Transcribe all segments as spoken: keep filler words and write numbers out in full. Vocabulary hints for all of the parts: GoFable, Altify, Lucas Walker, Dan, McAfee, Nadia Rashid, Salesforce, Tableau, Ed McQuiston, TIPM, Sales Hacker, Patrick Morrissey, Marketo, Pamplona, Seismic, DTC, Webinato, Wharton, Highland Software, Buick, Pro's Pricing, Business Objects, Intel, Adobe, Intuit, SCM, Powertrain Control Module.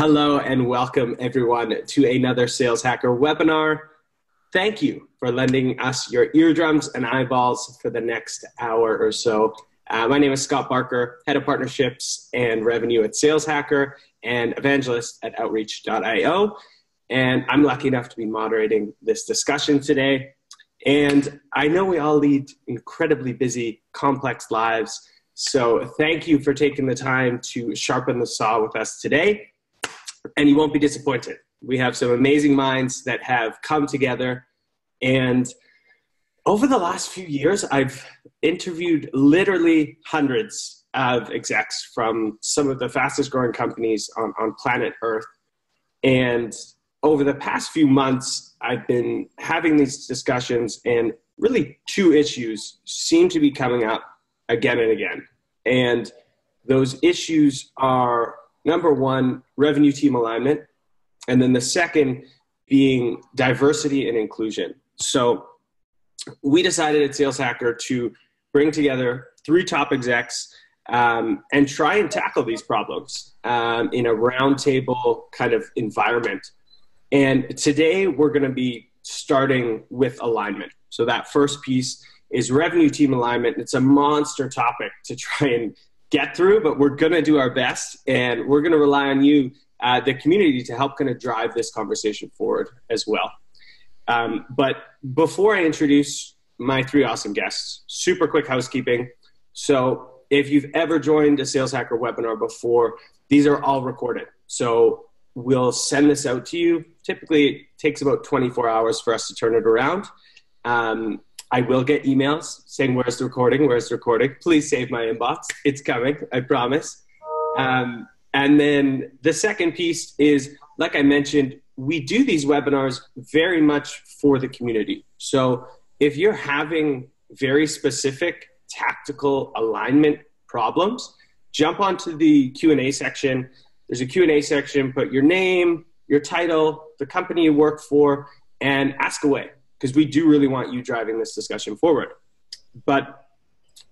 Hello and welcome everyone to another Sales Hacker webinar. Thank you for lending us your eardrums and eyeballs for the next hour or so. Uh, my name is Scott Barker, Head of Partnerships and Revenue at Sales Hacker and Evangelist at Outreach dot i o. And I'm lucky enough to be moderating this discussion today. And I know we all lead incredibly busy, complex lives. So thank you for taking the time to sharpen the saw with us today. And you won't be disappointed. We have some amazing minds that have come together. And over the last few years, I've interviewed literally hundreds of execs from some of the fastest growing companies on, on planet Earth. And over the past few months, I've been having these discussions, and really two issues seem to be coming up again and again. And those issues are, number one, revenue team alignment. And then the second being diversity and inclusion. So we decided at Sales Hacker to bring together three top execs um, and try and tackle these problems um, in a roundtable kind of environment. And today we're going to be starting with alignment. So that first piece is revenue team alignment. It's a monster topic to try and get through, but we're going to do our best, and we're going to rely on you, uh, the community, to help kind of drive this conversation forward as well. Um, but before I introduce my three awesome guests, super quick housekeeping. So if you've ever joined a Sales Hacker webinar before, these are all recorded. So we'll send this out to you. Typically, it takes about twenty-four hours for us to turn it around. Um, I will get emails saying, where's the recording, where's the recording? Please save my inbox. It's coming, I promise. Um, and then the second piece is, like I mentioned, we do these webinars very much for the community. So if you're having very specific tactical alignment problems, jump onto the Q and A section. There's a Q and A section, put your name, your title, the company you work for, and ask away, because we do really want you driving this discussion forward. But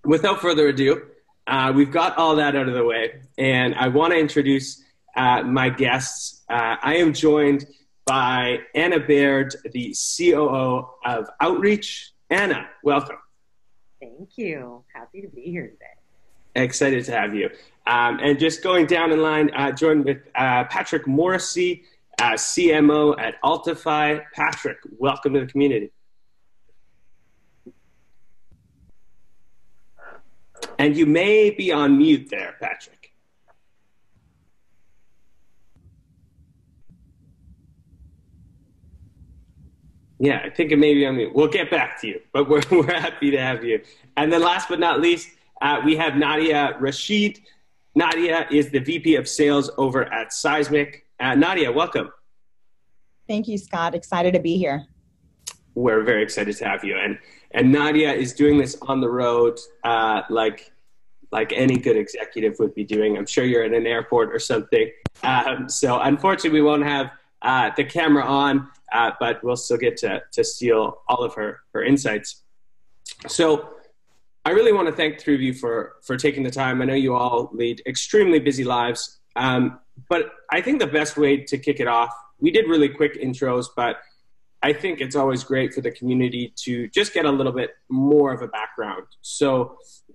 without further ado, uh, we've got all that out of the way, and I want to introduce uh, my guests. Uh, I am joined by Anna Baird, the C O O of Outreach. Anna, welcome. Thank you. Happy to be here today. Excited to have you. Um, and just going down in line, uh, joined with uh, Patrick Morrissey, Uh, C M O at Altify. Patrick, welcome to the community. And you may be on mute there, Patrick. Yeah, I think it may be on mute. We'll get back to you, but we're, we're happy to have you. And then last but not least, uh, we have Nadia Rashid. Nadia is the V P of Sales over at Seismic. Uh, Nadia, welcome. Thank you, Scott. Excited to be here. We're very excited to have you. And, and Nadia is doing this on the road uh, like, like any good executive would be doing. I'm sure you're at an airport or something. Um, so unfortunately, we won't have uh, the camera on, uh, but we'll still get to, to steal all of her, her insights. So I really want to thank the three of you for, for taking the time. I know you all lead extremely busy lives. Um, But I think the best way to kick it off, we did really quick intros, but I think it's always great for the community to just get a little bit more of a background. So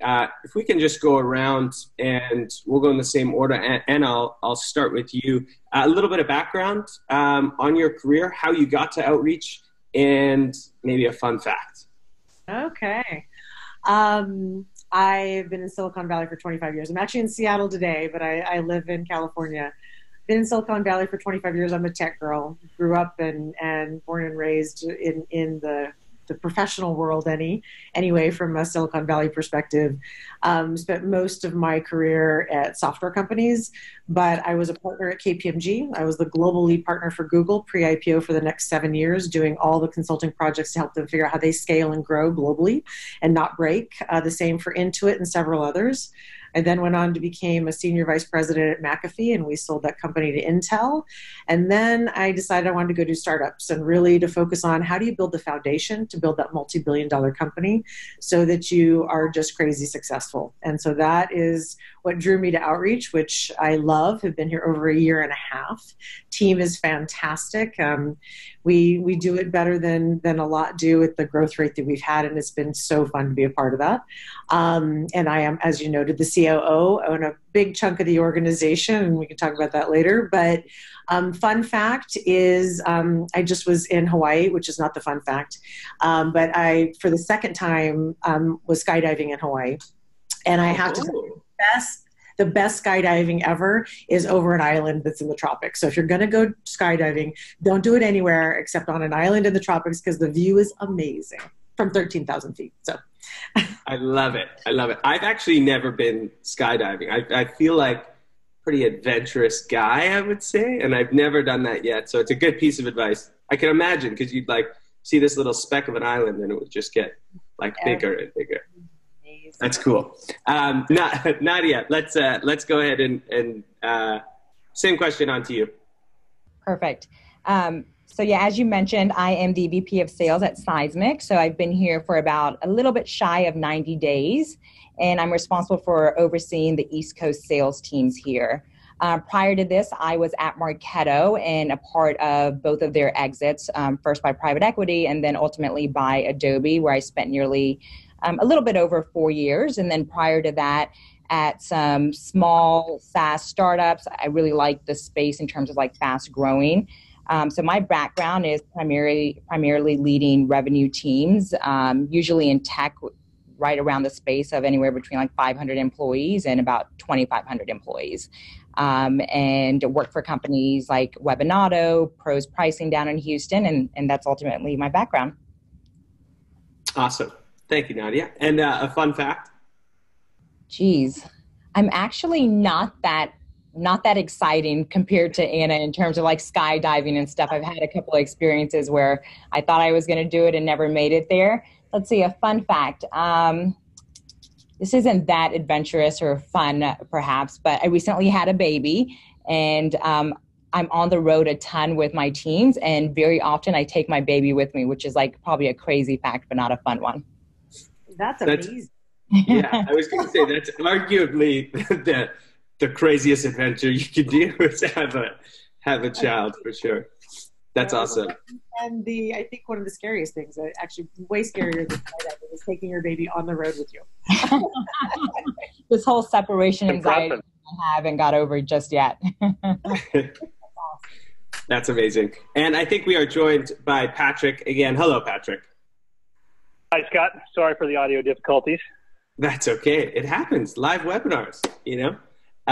uh, if we can just go around, and we'll go in the same order, and, and I'll, I'll start with you. Uh, a little bit of background um, on your career, how you got to Outreach, and maybe a fun fact. Okay. Um... I've been in Silicon Valley for twenty-five years. I'm actually in Seattle today, but I, I live in California. Been in Silicon Valley for twenty-five years. I'm a tech girl. Grew up and, and born and raised in, in the, the professional world any, anyway, from a Silicon Valley perspective. Um, spent most of my career at software companies, but I was a partner at K P M G. I was the global lead partner for Google pre I P O for the next seven years, doing all the consulting projects to help them figure out how they scale and grow globally and not break. Uh, the same for Intuit and several others. I then went on to become a senior vice president at McAfee, and we sold that company to Intel. And then I decided I wanted to go do startups and really to focus on how do you build the foundation to build that multi-billion dollar company so that you are just crazy successful. And so that is what drew me to Outreach, which I love. Have been here over a year and a half. Team is fantastic. Um, we we do it better than than a lot do at the growth rate that we've had, and it's been so fun to be a part of that. Um, and I am, as you noted, the C O O, own a big chunk of the organization, and we can talk about that later. But um, fun fact is, um, I just was in Hawaii, which is not the fun fact, um, but I, for the second time, um, was skydiving in Hawaii, and I have to say, the best. The best skydiving ever is over an island that's in the tropics. So if you're going to go skydiving, don't do it anywhere except on an island in the tropics, because the view is amazing from thirteen thousand feet. So I love it. I love it. I've actually never been skydiving. I, I feel like pretty adventurous guy, I would say, and I've never done that yet. So it's a good piece of advice. I can imagine, because you'd like see this little speck of an island and it would just get like yeah. bigger and bigger. That's cool. Um, Nadia, let's, uh, let's go ahead and, and uh, same question on to you. Perfect. Um, so yeah, as you mentioned, I am the V P of sales at Seismic. So I've been here for about a little bit shy of ninety days, and I'm responsible for overseeing the East Coast sales teams here. Uh, prior to this, I was at Marketo and a part of both of their exits, um, first by private equity and then ultimately by Adobe, where I spent nearly Um, a little bit over four years. And then prior to that, at some small SaaS startups, I really like the space in terms of like fast growing. Um, so my background is primarily, primarily leading revenue teams, um, usually in tech, right around the space of anywhere between like five hundred employees and about twenty-five hundred employees. Um, and work for companies like Webinato, Pro's Pricing down in Houston. And, and that's ultimately my background. Awesome. Thank you, Nadia. And uh, a fun fact. Geez, I'm actually not that not that exciting compared to Anna in terms of like skydiving and stuff. I've had a couple of experiences where I thought I was going to do it and never made it there. Let's see, a fun fact. Um, this isn't that adventurous or fun, perhaps, but I recently had a baby, and um, I'm on the road a ton with my teams, and very often I take my baby with me, which is like probably a crazy fact, but not a fun one. That's amazing. That's, yeah, I was going to say that's arguably the the craziest adventure you could do is have a have a child for sure. That's awesome. And the I think one of the scariest things, actually way scarier than skydiving, is taking your baby on the road with you. This whole separation anxiety I haven't got over just yet. That's amazing. And I think we are joined by Patrick again. Hello, Patrick. Hi, Scott. Sorry for the audio difficulties. That's okay. It happens. Live webinars, you know.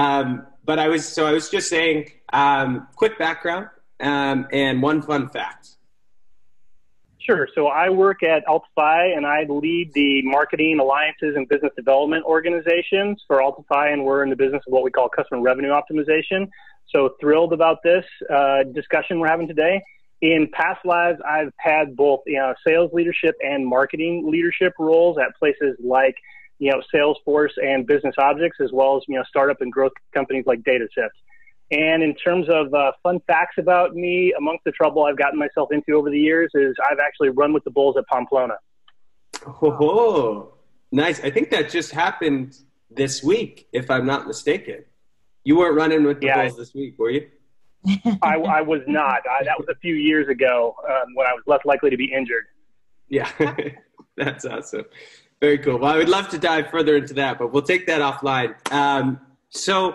Um, but I was so I was just saying, um, quick background um, and one fun fact. Sure. So I work at Altify, and I lead the marketing alliances and business development organizations for Altify, and we're in the business of what we call customer revenue optimization. So thrilled about this uh, discussion we're having today. In past lives, I've had both, you know, sales leadership and marketing leadership roles at places like, you know, Salesforce and Business Objects, as well as, you know, startup and growth companies like Datasift. And in terms of uh, fun facts about me, amongst the trouble I've gotten myself into over the years is I've actually run with the bulls at Pamplona. Oh, nice. I think that just happened this week, if I'm not mistaken. You weren't running with the yeah, bulls this week, were you? I, I was not. I, that was a few years ago um, when I was less likely to be injured. Yeah, that's awesome. Very cool. Well, I would love to dive further into that, but we'll take that offline. Um, so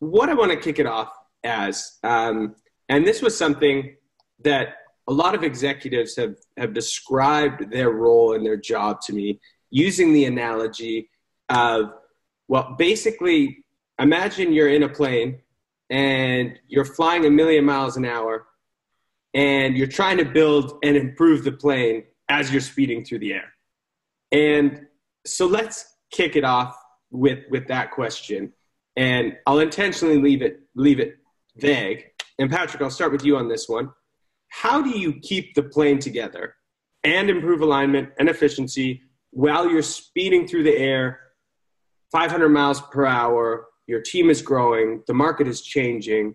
what I want to kick it off as, um, and this was something that a lot of executives have, have described their role and their job to me using the analogy of, well, basically imagine you're in a plane and you're flying a million miles an hour, and you're trying to build and improve the plane as you're speeding through the air. And so let's kick it off with, with that question. And I'll intentionally leave it, leave it vague. And Patrick, I'll start with you on this one. How do you keep the plane together and improve alignment and efficiency while you're speeding through the air five hundred miles per hour, your team is growing, the market is changing.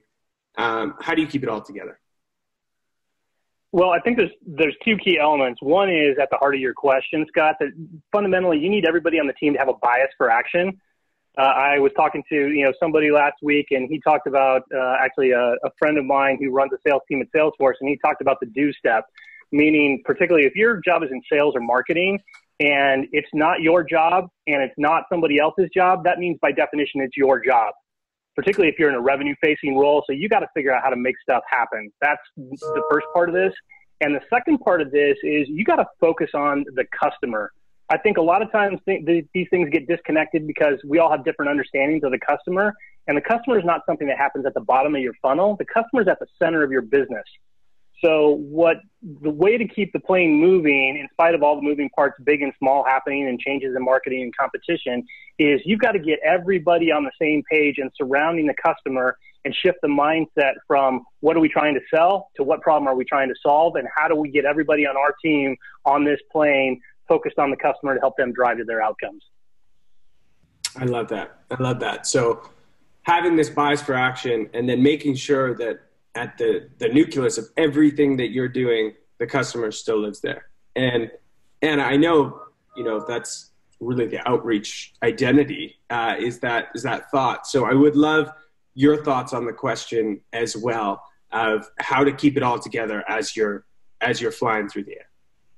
Um, how do you keep it all together? Well, I think there's, there's two key elements. One is at the heart of your question, Scott, that fundamentally you need everybody on the team to have a bias for action. Uh, I was talking to you know somebody last week, and he talked about uh, actually a, a friend of mine who runs a sales team at Salesforce, and he talked about the do step, meaning particularly if your job is in sales or marketing, and it's not your job and it's not somebody else's job, that means by definition it's your job, particularly if you're in a revenue-facing role. So you got to figure out how to make stuff happen. That's the first part of this. And the second part of this is you got to focus on the customer. I think a lot of times th th these things get disconnected because we all have different understandings of the customer. And the customer is not something that happens at the bottom of your funnel. The customer is at the center of your business. So what the way to keep the plane moving, in spite of all the moving parts, big and small, happening and changes in marketing and competition, is you've got to get everybody on the same page and surrounding the customer and shift the mindset from what are we trying to sell to what problem are we trying to solve, and how do we get everybody on our team on this plane focused on the customer to help them drive to their outcomes. I love that. I love that. So having this bias for action, and then making sure that at the, the nucleus of everything that you're doing, the customer still lives there. And, and I know, you know, that's really the outreach identity, uh, is that, is that thought. So I would love your thoughts on the question as well, of how to keep it all together as you're, as you're flying through the air.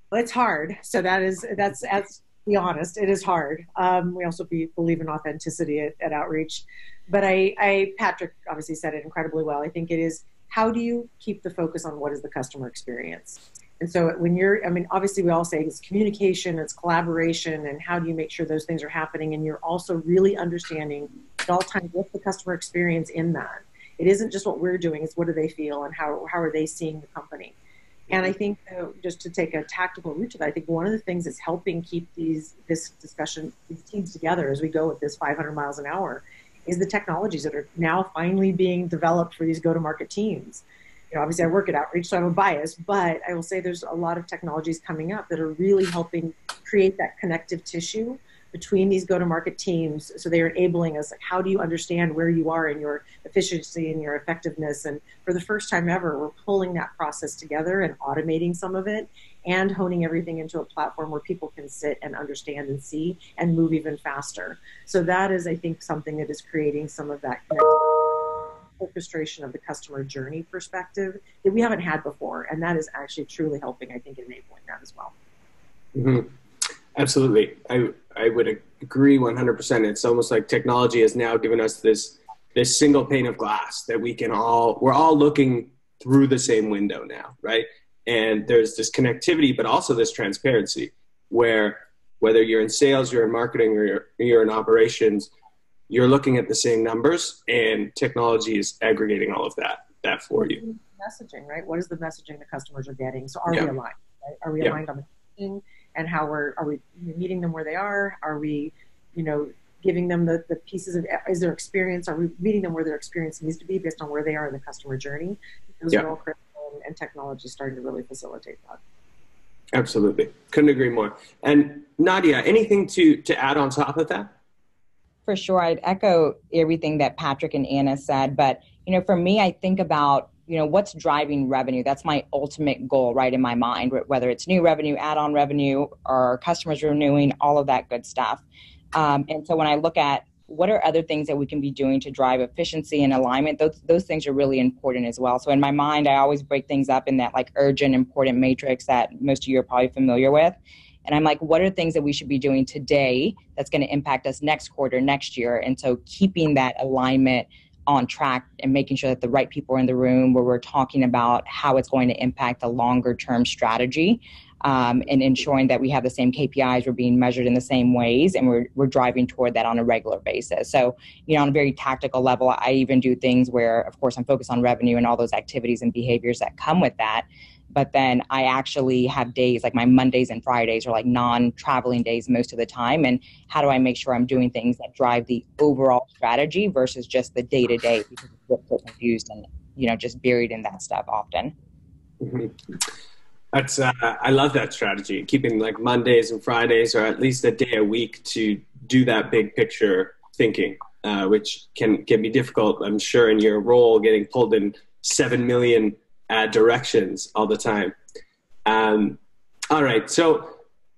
Well, it's hard. So that is, that's, as be honest, it is hard. Um, we also be, believe in authenticity at, at Outreach, but I, I, Patrick obviously said it incredibly well. I think it is, how do you keep the focus on what is the customer experience? And so when you're, I mean, obviously we all say it's communication, it's collaboration, and how do you make sure those things are happening? And you're also really understanding at all times what's the customer experience in that. It isn't just what we're doing, it's what do they feel and how, how are they seeing the company? And I think uh, just to take a tactical route to that, I think one of the things that's helping keep these, this discussion, these teams together as we go with this five hundred miles an hour is the technologies that are now finally being developed for these go-to-market teams. You know, obviously I work at Outreach, so I'm a bias, but I will say there's a lot of technologies coming up that are really helping create that connective tissue between these go-to-market teams. So they're enabling us, like, how do you understand where you are in your efficiency and your effectiveness? And for the first time ever, we're pulling that process together and automating some of it and honing everything into a platform where people can sit and understand and see and move even faster. So that is, I think, something that is creating some of that orchestration of the customer journey perspective that we haven't had before. And that is actually truly helping, I think, enabling that as well. Mm-hmm. Absolutely. I, I would agree one hundred percent. It's almost like technology has now given us this, this single pane of glass that we can all, we're all looking through the same window now, right? And there's this connectivity, but also this transparency where whether you're in sales, you're in marketing, or you're, you're in operations, you're looking at the same numbers, and technology is aggregating all of that, that for you. Messaging, right? What is the messaging the customers are getting? So are yeah. we aligned, right? Are we yeah. aligned on the messaging? And how we're, are we meeting them where they are? Are we, you know, giving them the, the pieces of, is their experience, are we meeting them where their experience needs to be based on where they are in the customer journey? Those yeah. are all critical, and technology is starting to really facilitate that. Absolutely. Couldn't agree more. And Nadia, anything to, to add on top of that? For sure. I'd echo everything that Patrick and Anna said, but, you know, for me, I think about, you know, what's driving revenue? That's my ultimate goal, right, in my mind, whether it's new revenue, add-on revenue, or customers renewing, all of that good stuff. Um, and so when I look at what are other things that we can be doing to drive efficiency and alignment, those, those things are really important as well. So in my mind, I always break things up in that like urgent, important matrix that most of you are probably familiar with. And I'm like, what are things that we should be doing today that's going to impact us next quarter, next year? And so keeping that alignment on track and making sure that the right people are in the room where we're talking about how it's going to impact the longer term strategy, um, and ensuring that we have the same K P Is, we're being measured in the same ways, and we're, we're driving toward that on a regular basis. So, you know, on a very tactical level, I even do things where, of course, I'm focused on revenue and all those activities and behaviors that come with that. But then I actually have days, like my Mondays and Fridays are like non-traveling days most of the time. And how do I make sure I'm doing things that drive the overall strategy versus just the day-to-day, -day, because we get so confused and, you know, just buried in that stuff often. Mm-hmm. That's, uh, I love that strategy, keeping like Mondays and Fridays, or at least a day a week to do that big picture thinking, uh, which can, can be difficult, I'm sure, in your role, getting pulled in seven million uh, directions all the time. Um, all right. So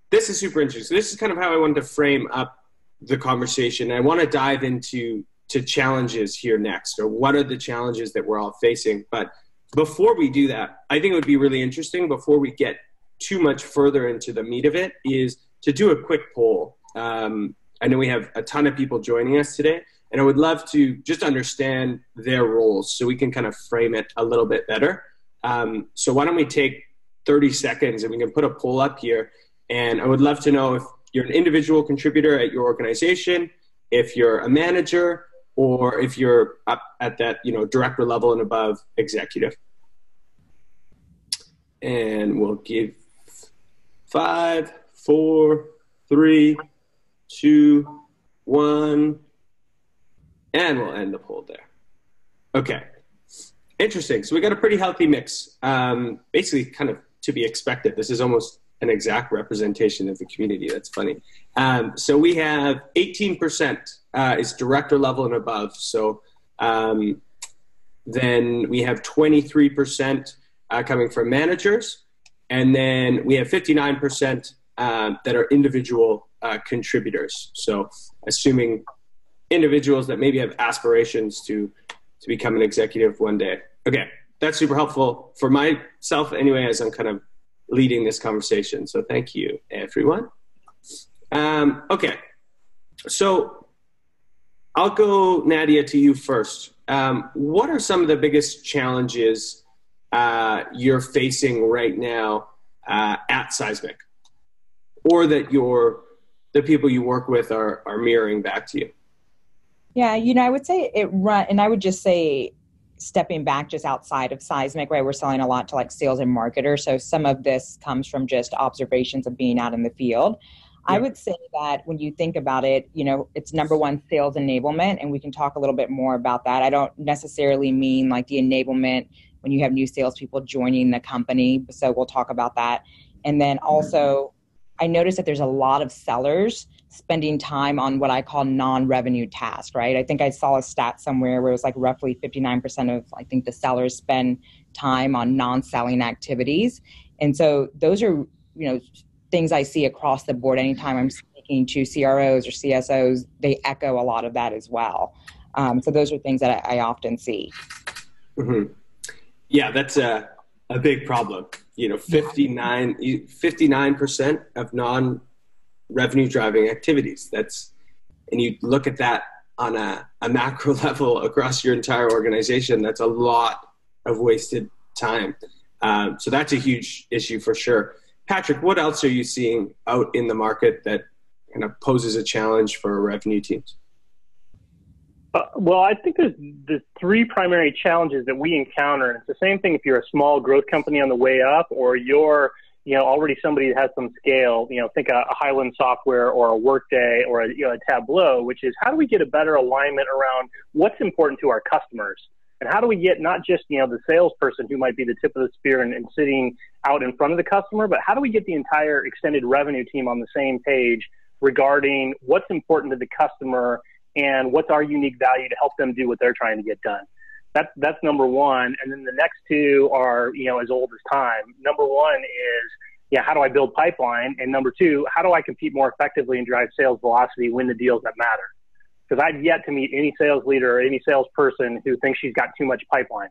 this is super interesting. This is kind of how I wanted to frame up the conversation. I want to dive into to challenges here next, or what are the challenges that we're all facing. But before we do that, I think it would be really interesting, before we get too much further into the meat of it, is to do a quick poll. Um, I know we have a ton of people joining us today, and I would love to just understand their roles so we can kind of frame it a little bit better. Um, so why don't we take thirty seconds and we can put a poll up here. And I would love to know if you're an individual contributor at your organization, if you're a manager, or if you're up at that, you know, director level and above executive. And we'll give five, four, three, two, one, and we'll end the poll there. Okay, interesting. So we got a pretty healthy mix. Um, basically, kind of to be expected. This is almost an exact representation of the community. That's funny. Um, so we have eighteen percent. Uh, it's director level and above. So um, then we have twenty-three percent uh, coming from managers. And then we have fifty-nine percent uh, that are individual uh, contributors. So assuming individuals that maybe have aspirations to, to become an executive one day. Okay, that's super helpful for myself anyway, as I'm kind of leading this conversation. So thank you, everyone. Um, okay, so I'll go, Nadia, to you first. Um, what are some of the biggest challenges uh, you're facing right now uh, at Seismic, or that your the people you work with are, are mirroring back to you? Yeah, you know, I would say it run, and I would just say, stepping back just outside of Seismic, right? We're selling a lot to like sales and marketers, so some of this comes from just observations of being out in the field. I would say that when you think about it, you know, it's number one, sales enablement, and we can talk a little bit more about that. I don't necessarily mean like the enablement when you have new salespeople joining the company, so we'll talk about that. And then also, I noticed that there's a lot of sellers spending time on what I call non-revenue tasks, right? I think I saw a stat somewhere where it was like roughly fifty-nine percent of, I think, the sellers spend time on non-selling activities. And so those are, you know, things I see across the board. Anytime I'm speaking to C R Os or C S Os, they echo a lot of that as well. Um, so those are things that I, I often see. Mm-hmm. Yeah, that's a, a big problem. You know, fifty-nine percent of non-revenue driving activities. That's, and you look at that on a, a macro level across your entire organization, that's a lot of wasted time. Um, so that's a huge issue for sure. Patrick, what else are you seeing out in the market that kind of poses a challenge for revenue teams? Uh, well, I think there's, there's three primary challenges that we encounter. And it's the same thing if you're a small growth company on the way up, or you're, you know, already somebody that has some scale. You know, think a, a Highland Software or a Workday or a, you know, a Tableau, which is how do we get a better alignment around what's important to our customers? And how do we get not just, you know, the salesperson who might be the tip of the spear and, and sitting out in front of the customer, but how do we get the entire extended revenue team on the same page regarding what's important to the customer and what's our unique value to help them do what they're trying to get done? That's, that's number one. And then the next two are, you know, as old as time. Number one is, yeah, how do I build pipeline? And number two, how do I compete more effectively and drive sales velocity, win the deals that matter? Because I've yet to meet any sales leader or any salesperson who thinks she's got too much pipeline,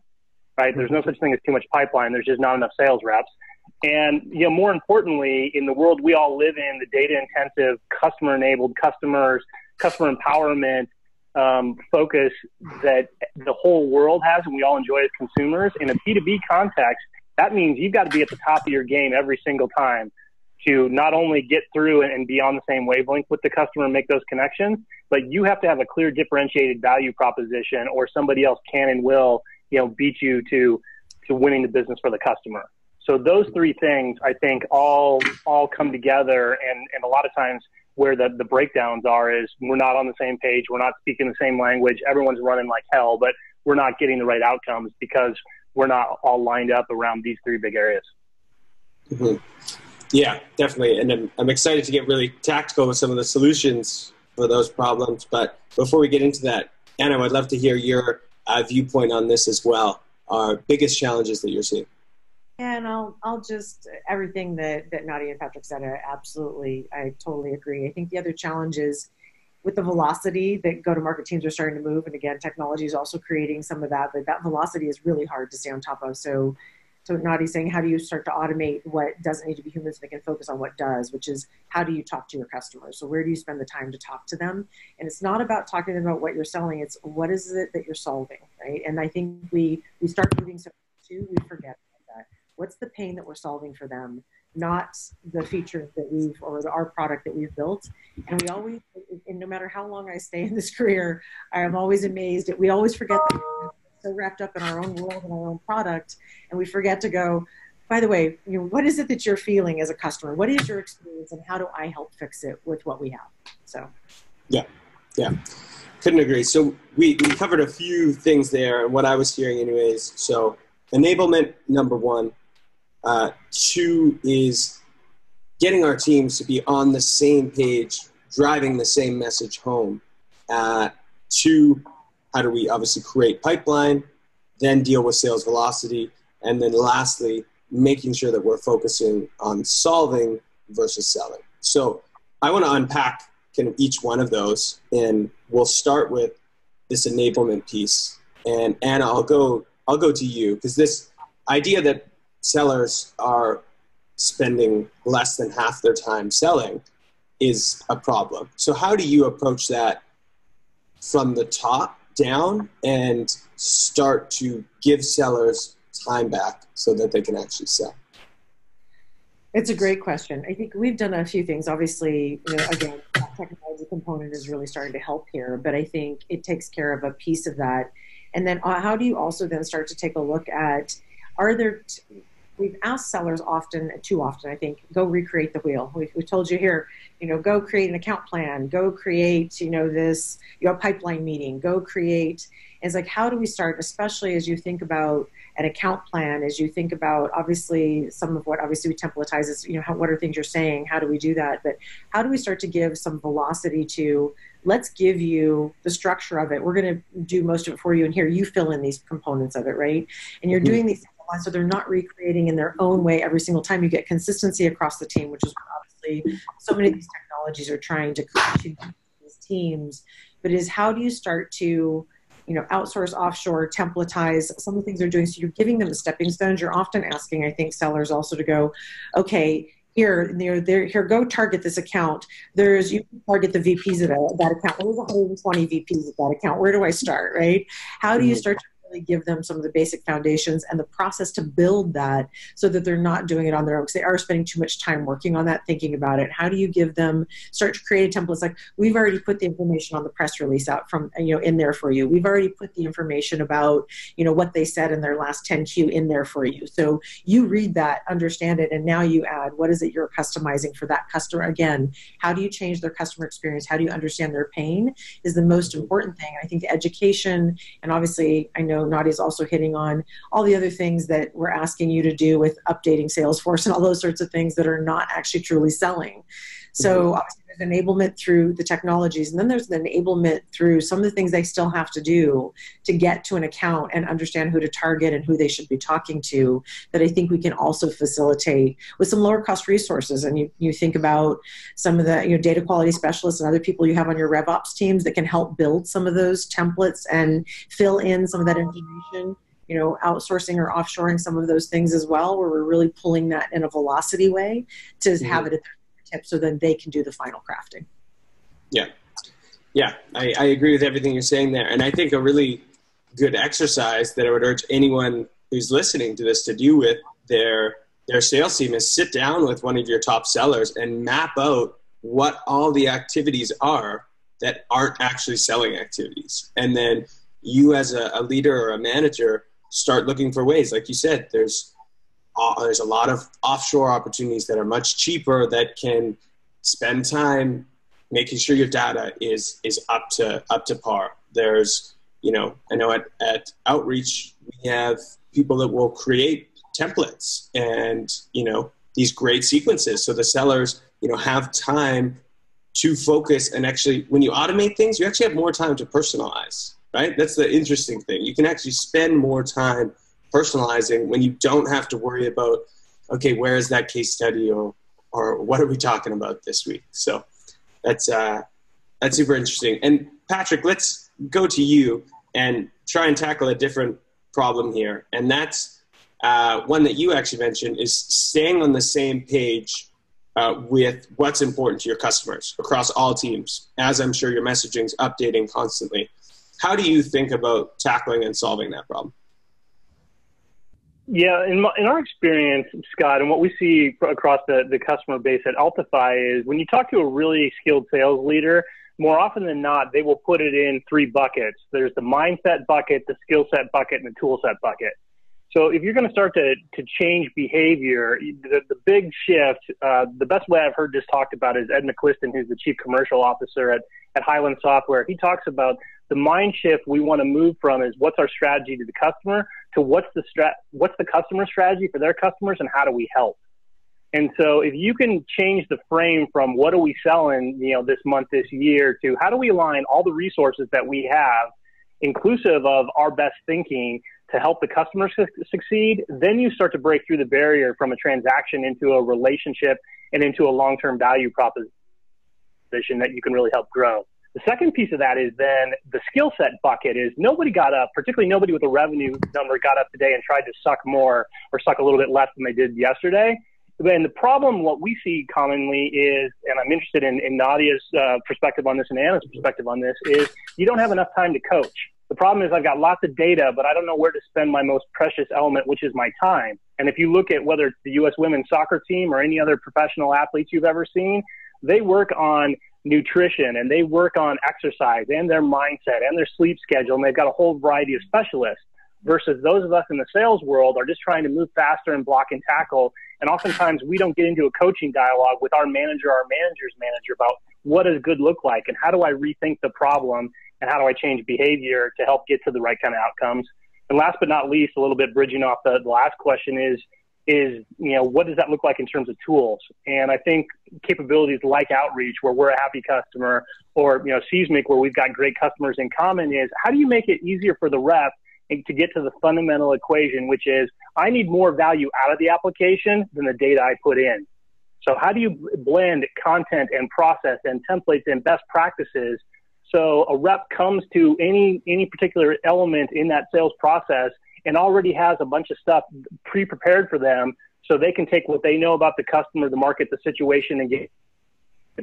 right? There's no such thing as too much pipeline. There's just not enough sales reps. And, you know, more importantly, in the world we all live in, the data-intensive, customer-enabled customers, customer empowerment um, focus that the whole world has and we all enjoy as consumers, in a B two B context, that means you've got to be at the top of your game every single time to not only get through and be on the same wavelength with the customer and make those connections, but you have to have a clear differentiated value proposition, or somebody else can and will, you know, beat you to, to winning the business for the customer. So those three things, I think, all, all come together. And, and a lot of times where the, the breakdowns are is we're not on the same page. We're not speaking the same language. Everyone's running like hell, but we're not getting the right outcomes because we're not all lined up around these three big areas. Mm-hmm. Yeah, definitely. And I'm, I'm excited to get really tactical with some of the solutions for those problems. But before we get into that, Anna, I'd love to hear your uh, viewpoint on this as well. Our biggest challenges that you're seeing. And I'll, I'll just, everything that, that Nadia and Patrick said, I absolutely, I totally agree. I think the other challenge is with the velocity that go-to-market teams are starting to move. And again, technology is also creating some of that, but that velocity is really hard to stay on top of. So, so Nadia's saying, how do you start to automate what doesn't need to be humans so they can focus on what does, which is how do you talk to your customers? So where do you spend the time to talk to them? And it's not about talking to them about what you're selling. It's what is it that you're solving, right? And I think we, we start moving so too, we forget. What's the pain that we're solving for them, not the feature that we've, or the, our product that we've built. And we always, and no matter how long I stay in this career, I'm always amazed that we always forget that we're so wrapped up in our own world and our own product. And we forget to go, by the way, you know, what is it that you're feeling as a customer? What is your experience and how do I help fix it with what we have? So. Yeah, yeah, couldn't agree. So we, we covered a few things there and what I was hearing anyways. So enablement, number one. Uh, two is getting our teams to be on the same page, driving the same message home. Uh, two, how do we obviously create pipeline, then deal with sales velocity, and then lastly, making sure that we're focusing on solving versus selling. So I want to unpack kind of each one of those, and we'll start with this enablement piece. And Anna, I'll go, I'll go to you, because this idea that sellers are spending less than half their time selling is a problem. So how do you approach that from the top down and start to give sellers time back so that they can actually sell? It's a great question. I think we've done a few things. Obviously, you know, again, that technology component is really starting to help here, but I think it takes care of a piece of that. And then how do you also then start to take a look at, Are there, t we've asked sellers often, too often, I think, go recreate the wheel. We've, we've told you here, you know, go create an account plan, go create, you know, this, your pipeline meeting, go create. And it's like, how do we start, especially as you think about an account plan, as you think about, obviously, some of what obviously we templatize is, you know, how, what are things you're saying? How do we do that? But how do we start to give some velocity to, let's give you the structure of it. We're going to do most of it for you. And here, you fill in these components of it, right? And you're doing these things a lot, so they're not recreating in their own way every single time. You get consistency across the team, which is obviously so many of these technologies are trying to create these teams. But is how do you start to, you know, outsource, offshore, templatize some of the things they're doing. So you're giving them a stepping stone. You're often asking, I think, sellers also to go, okay, Here, there, there, here, go target this account. There's, you can target the V Ps of that, that account. There's one hundred twenty V Ps of that account. Where do I start, right? How do you start to really give them some of the basic foundations and the process to build that so that they're not doing it on their own because they are spending too much time working on that, thinking about it. How do you give them, start to create a template? Like, we've already put the information on the press release out from, you know, in there for you. We've already put the information about, you know, what they said in their last ten Q in there for you. So you read that, understand it, and now you add, what is it you're customizing for that customer? Again, how do you change their customer experience? How do you understand their pain is the most important thing. I think the education, and obviously, I know Nadia's also hitting on all the other things that we're asking you to do with updating Salesforce and all those sorts of things that are not actually truly selling. So obviously there's enablement through the technologies, and then there's the enablement through some of the things they still have to do to get to an account and understand who to target and who they should be talking to, that I think we can also facilitate with some lower cost resources. And you, you think about some of the, you know, data quality specialists and other people you have on your RevOps teams that can help build some of those templates and fill in some of that information. You know, outsourcing or offshoring some of those things as well, where we're really pulling that in a velocity way to mm-hmm. have it at their tip so then they can do the final crafting. Yeah. Yeah. I, I agree with everything you're saying there. And I think a really good exercise that I would urge anyone who's listening to this to do with their, their sales team is sit down with one of your top sellers and map out what all the activities are that aren't actually selling activities. And then you as a, a leader or a manager start looking for ways. Like you said, there's Uh, there's a lot of offshore opportunities that are much cheaper that can spend time making sure your data is is up to up to par. There's, you know, I know at, at Outreach we have people that will create templates and, you know, these great sequences so the sellers, you know, have time to focus and actually, when you automate things, you actually have more time to personalize, right? That's the interesting thing. You can actually spend more time personalizing when you don't have to worry about, okay, where is that case study or, or what are we talking about this week? So that's, uh, that's super interesting. And Patrick, let's go to you and try and tackle a different problem here. And that's uh, one that you actually mentioned is staying on the same page uh, with what's important to your customers across all teams, as I'm sure your messaging is updating constantly. How do you think about tackling and solving that problem? Yeah, in, my, in our experience, Scott, and what we see across the, the customer base at Altify is when you talk to a really skilled sales leader, more often than not, they will put it in three buckets. There's the mindset bucket, the skill set bucket, and the tool set bucket. So if you're going to start to, to change behavior, the, the big shift, uh, the best way I've heard this talked about is Ed McQuiston, who's the chief commercial officer at, at Highland Software. He talks about the mind shift we want to move from is what's our strategy to the customer to what's the strat what's the customer strategy for their customers and how do we help? And so if you can change the frame from what are we selling, you know, this month, this year to how do we align all the resources that we have inclusive of our best thinking to help the customer su succeed, then you start to break through the barrier from a transaction into a relationship and into a long-term value proposition that you can really help grow. The second piece of that is then the skill set bucket is nobody got up, particularly nobody with a revenue number got up today and tried to suck more or suck a little bit less than they did yesterday. And the problem, what we see commonly is, and I'm interested in, in Nadia's uh, perspective on this and Anna's perspective on this, is you don't have enough time to coach. The problem is I've got lots of data, but I don't know where to spend my most precious element, which is my time. And if you look at whether it's the U S women's soccer team or any other professional athletes you've ever seen, they work on nutrition and they work on exercise and their mindset and their sleep schedule, and they've got a whole variety of specialists. Versus those of us in the sales world are just trying to move faster and block and tackle. And oftentimes we don't get into a coaching dialogue with our manager, our manager's manager about what does good look like and how do I rethink the problem and how do I change behavior to help get to the right kind of outcomes. And last but not least, a little bit bridging off the, the last question is, is, you know, what does that look like in terms of tools? And I think capabilities like Outreach, where we're a happy customer, or, you know, Seismic, where we've got great customers in common, is how do you make it easier for the rep to get to the fundamental equation, which is I need more value out of the application than the data I put in. So how do you blend content and process and templates and best practices so a rep comes to any, any particular element in that sales process and already has a bunch of stuff pre-prepared for them so they can take what they know about the customer, the market, the situation, and get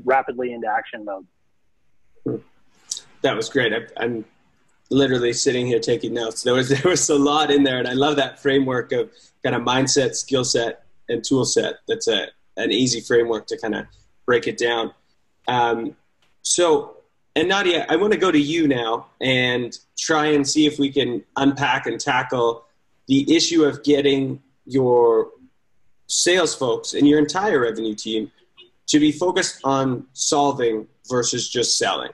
rapidly into action mode. That was great. I, I'm literally sitting here taking notes. There was, there was a lot in there, and I love that framework of kind of mindset, skill set, and tool set. That's a, an easy framework to kind of break it down. Um, so, and Nadia, I want to go to you now and try and see if we can unpack and tackle the issue of getting your sales folks and your entire revenue team to be focused on solving versus just selling.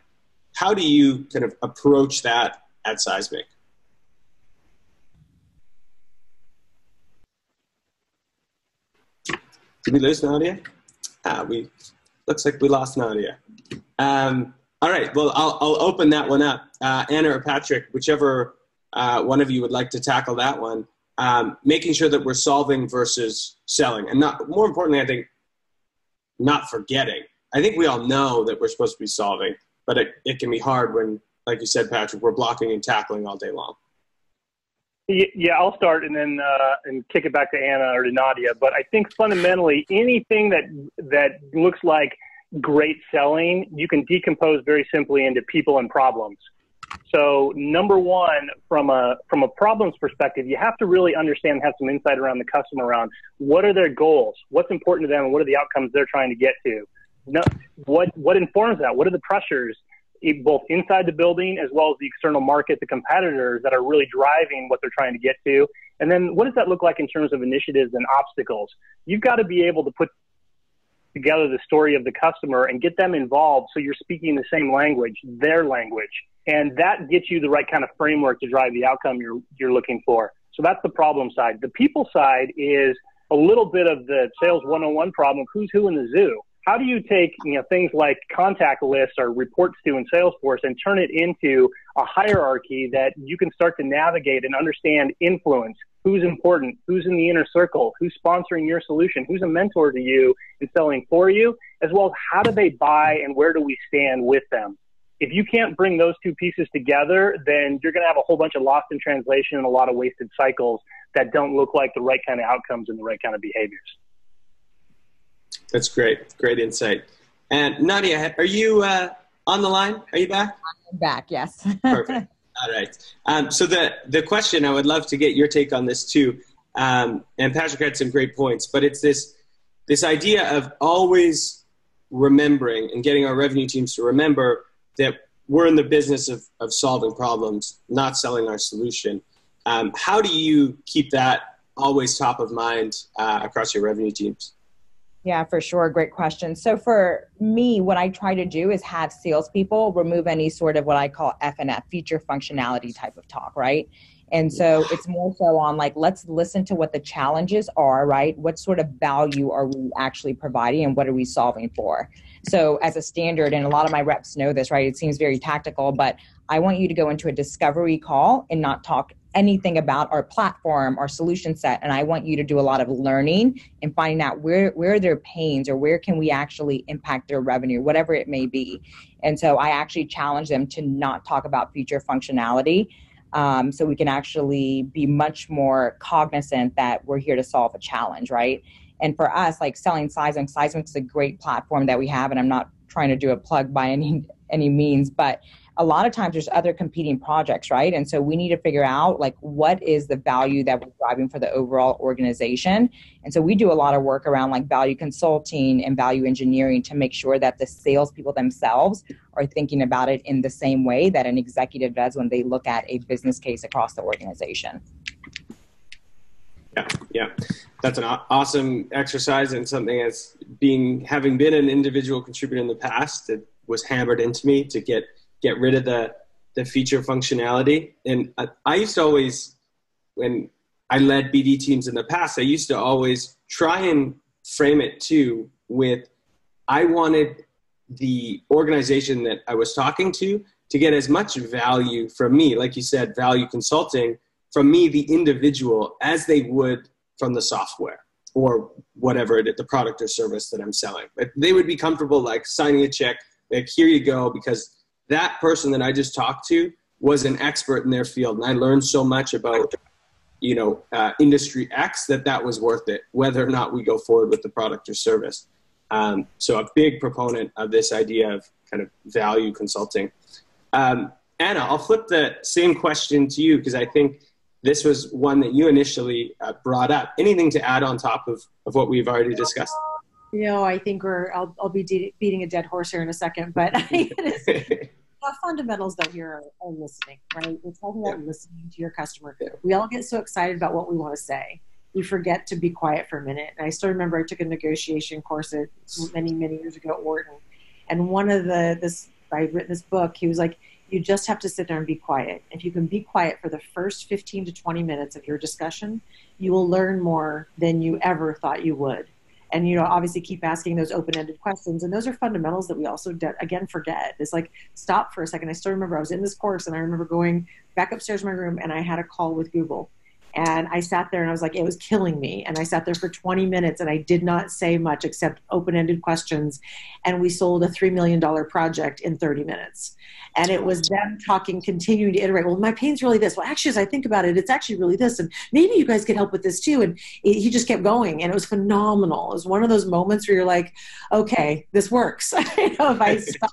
How do you kind of approach that at Seismic? Did we lose Nadia? Ah, we, looks like we lost Nadia. Um, All right, well, I'll, I'll open that one up. Uh, Anna or Patrick, whichever uh, one of you would like to tackle that one, um, making sure that we're solving versus selling. And not, more importantly, I think, not forgetting. I think we all know that we're supposed to be solving, but it, it can be hard when, like you said, Patrick, we're blocking and tackling all day long. Yeah, I'll start and then uh, and kick it back to Anna or to Nadia. But I think fundamentally anything that that looks like great selling, you can decompose very simply into people and problems. So number one, from a from a problems perspective, you have to really understand, have some insight around the customer around what are their goals, what's important to them, and what are the outcomes they're trying to get to. No, what what informs that? What are the pressures, both inside the building as well as the external market, the competitors that are really driving what they're trying to get to? And then what does that look like in terms of initiatives and obstacles? You've got to be able to put together the story of the customer and get them involved so you're speaking the same language, their language. And that gets you the right kind of framework to drive the outcome you're, you're looking for. So that's the problem side. The people side is a little bit of the sales one oh one problem, who's who in the zoo. how do you take, you know, things like contact lists or reports to in Salesforce and turn it into a hierarchy that you can start to navigate and understand influence, who's important, who's in the inner circle, who's sponsoring your solution, who's a mentor to you and selling for you, as well as how do they buy and where do we stand with them? If you can't bring those two pieces together, then you're going to have a whole bunch of lost in translation and a lot of wasted cycles that don't look like the right kind of outcomes and the right kind of behaviors. That's great. Great insight. And Nadia, are you uh, on the line? Are you back? I'm back, yes. Perfect. All right. Um, so the, the question, I would love to get your take on this too. Um, and Patrick had some great points, but it's this, this idea of always remembering and getting our revenue teams to remember that we're in the business of, of solving problems, not selling our solution. Um, how do you keep that always top of mind uh, across your revenue teams? Yeah, for sure. Great question. So for me, what I try to do is have salespeople remove any sort of what I call F and F, feature functionality type of talk, right? And so it's more so on like, let's listen to what the challenges are, right? What sort of value are we actually providing and what are we solving for? So as a standard, and a lot of my reps know this, right? It seems very tactical, but I want you to go into a discovery call and not talk anything about our platform, our solution set, and I want you to do a lot of learning and finding out where, where are their pains or where can we actually impact their revenue, whatever it may be. And so I actually challenge them to not talk about feature functionality. Um, so we can actually be much more cognizant that we're here to solve a challenge, right? And for us, like selling Seismic, Seismic is a great platform that we have, and I'm not trying to do a plug by any any means, but a lot of times there's other competing projects, right? And so we need to figure out like what is the value that we're driving for the overall organization. And so we do a lot of work around like value consulting and value engineering to make sure that the salespeople themselves are thinking about it in the same way that an executive does when they look at a business case across the organization. Yeah, yeah, that's an awesome exercise and something as being having been an individual contributor in the past that was hammered into me to get get rid of the, the feature functionality. And I, I used to always, when I led B D teams in the past, I used to always try and frame it too with, I wanted the organization that I was talking to to get as much value from me, like you said, value consulting, from me, the individual, as they would from the software or whatever it is, the product or service that I'm selling. But they would be comfortable like signing a check, like here you go, because that person that I just talked to was an expert in their field. And I learned so much about, you know, uh, industry X that that was worth it, whether or not we go forward with the product or service. Um, so a big proponent of this idea of kind of value consulting. Um, Anna, I'll flip the same question to you because I think this was one that you initially uh, brought up. Anything to add on top of, of what we've already discussed? You know, I think we're, I'll, I'll be de beating a dead horse here in a second, but the fundamentals that you're are listening, right? We're talking about listening to your customer. We all get so excited about what we want to say. We forget to be quiet for a minute. And I still remember I took a negotiation course at, many, many years ago at Wharton. And one of the, this, I'd written this book, he was like, you just have to sit there and be quiet. If you can be quiet for the first fifteen to twenty minutes of your discussion, you will learn more than you ever thought you would. And, you know, obviously keep asking those open-ended questions. And those are fundamentals that we also, again, forget. It's like, stop for a second. I still remember I was in this course and I remember going back upstairs in my room and I had a call with Google. And I sat there and I was like, it was killing me. And I sat there for twenty minutes and I did not say much except open-ended questions. And we sold a three million dollar project in thirty minutes. And it was them talking, continuing to iterate. Well, my pain's really this. Well, actually, as I think about it, it's actually really this. And maybe you guys could help with this too. And it, he just kept going. And it was phenomenal. It was one of those moments where you're like, okay, this works. You know, if I stop.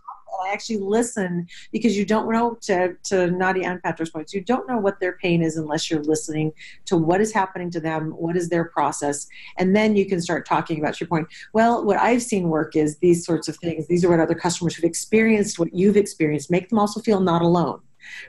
I actually listen, because you don't know, to, to Nadia and Patrick's points, you don't know what their pain is unless you're listening to what is happening to them, what is their process, and then you can start talking about your point. Well, what I've seen work is these sorts of things. These are what other customers who've experienced, what you've experienced, make them also feel not alone,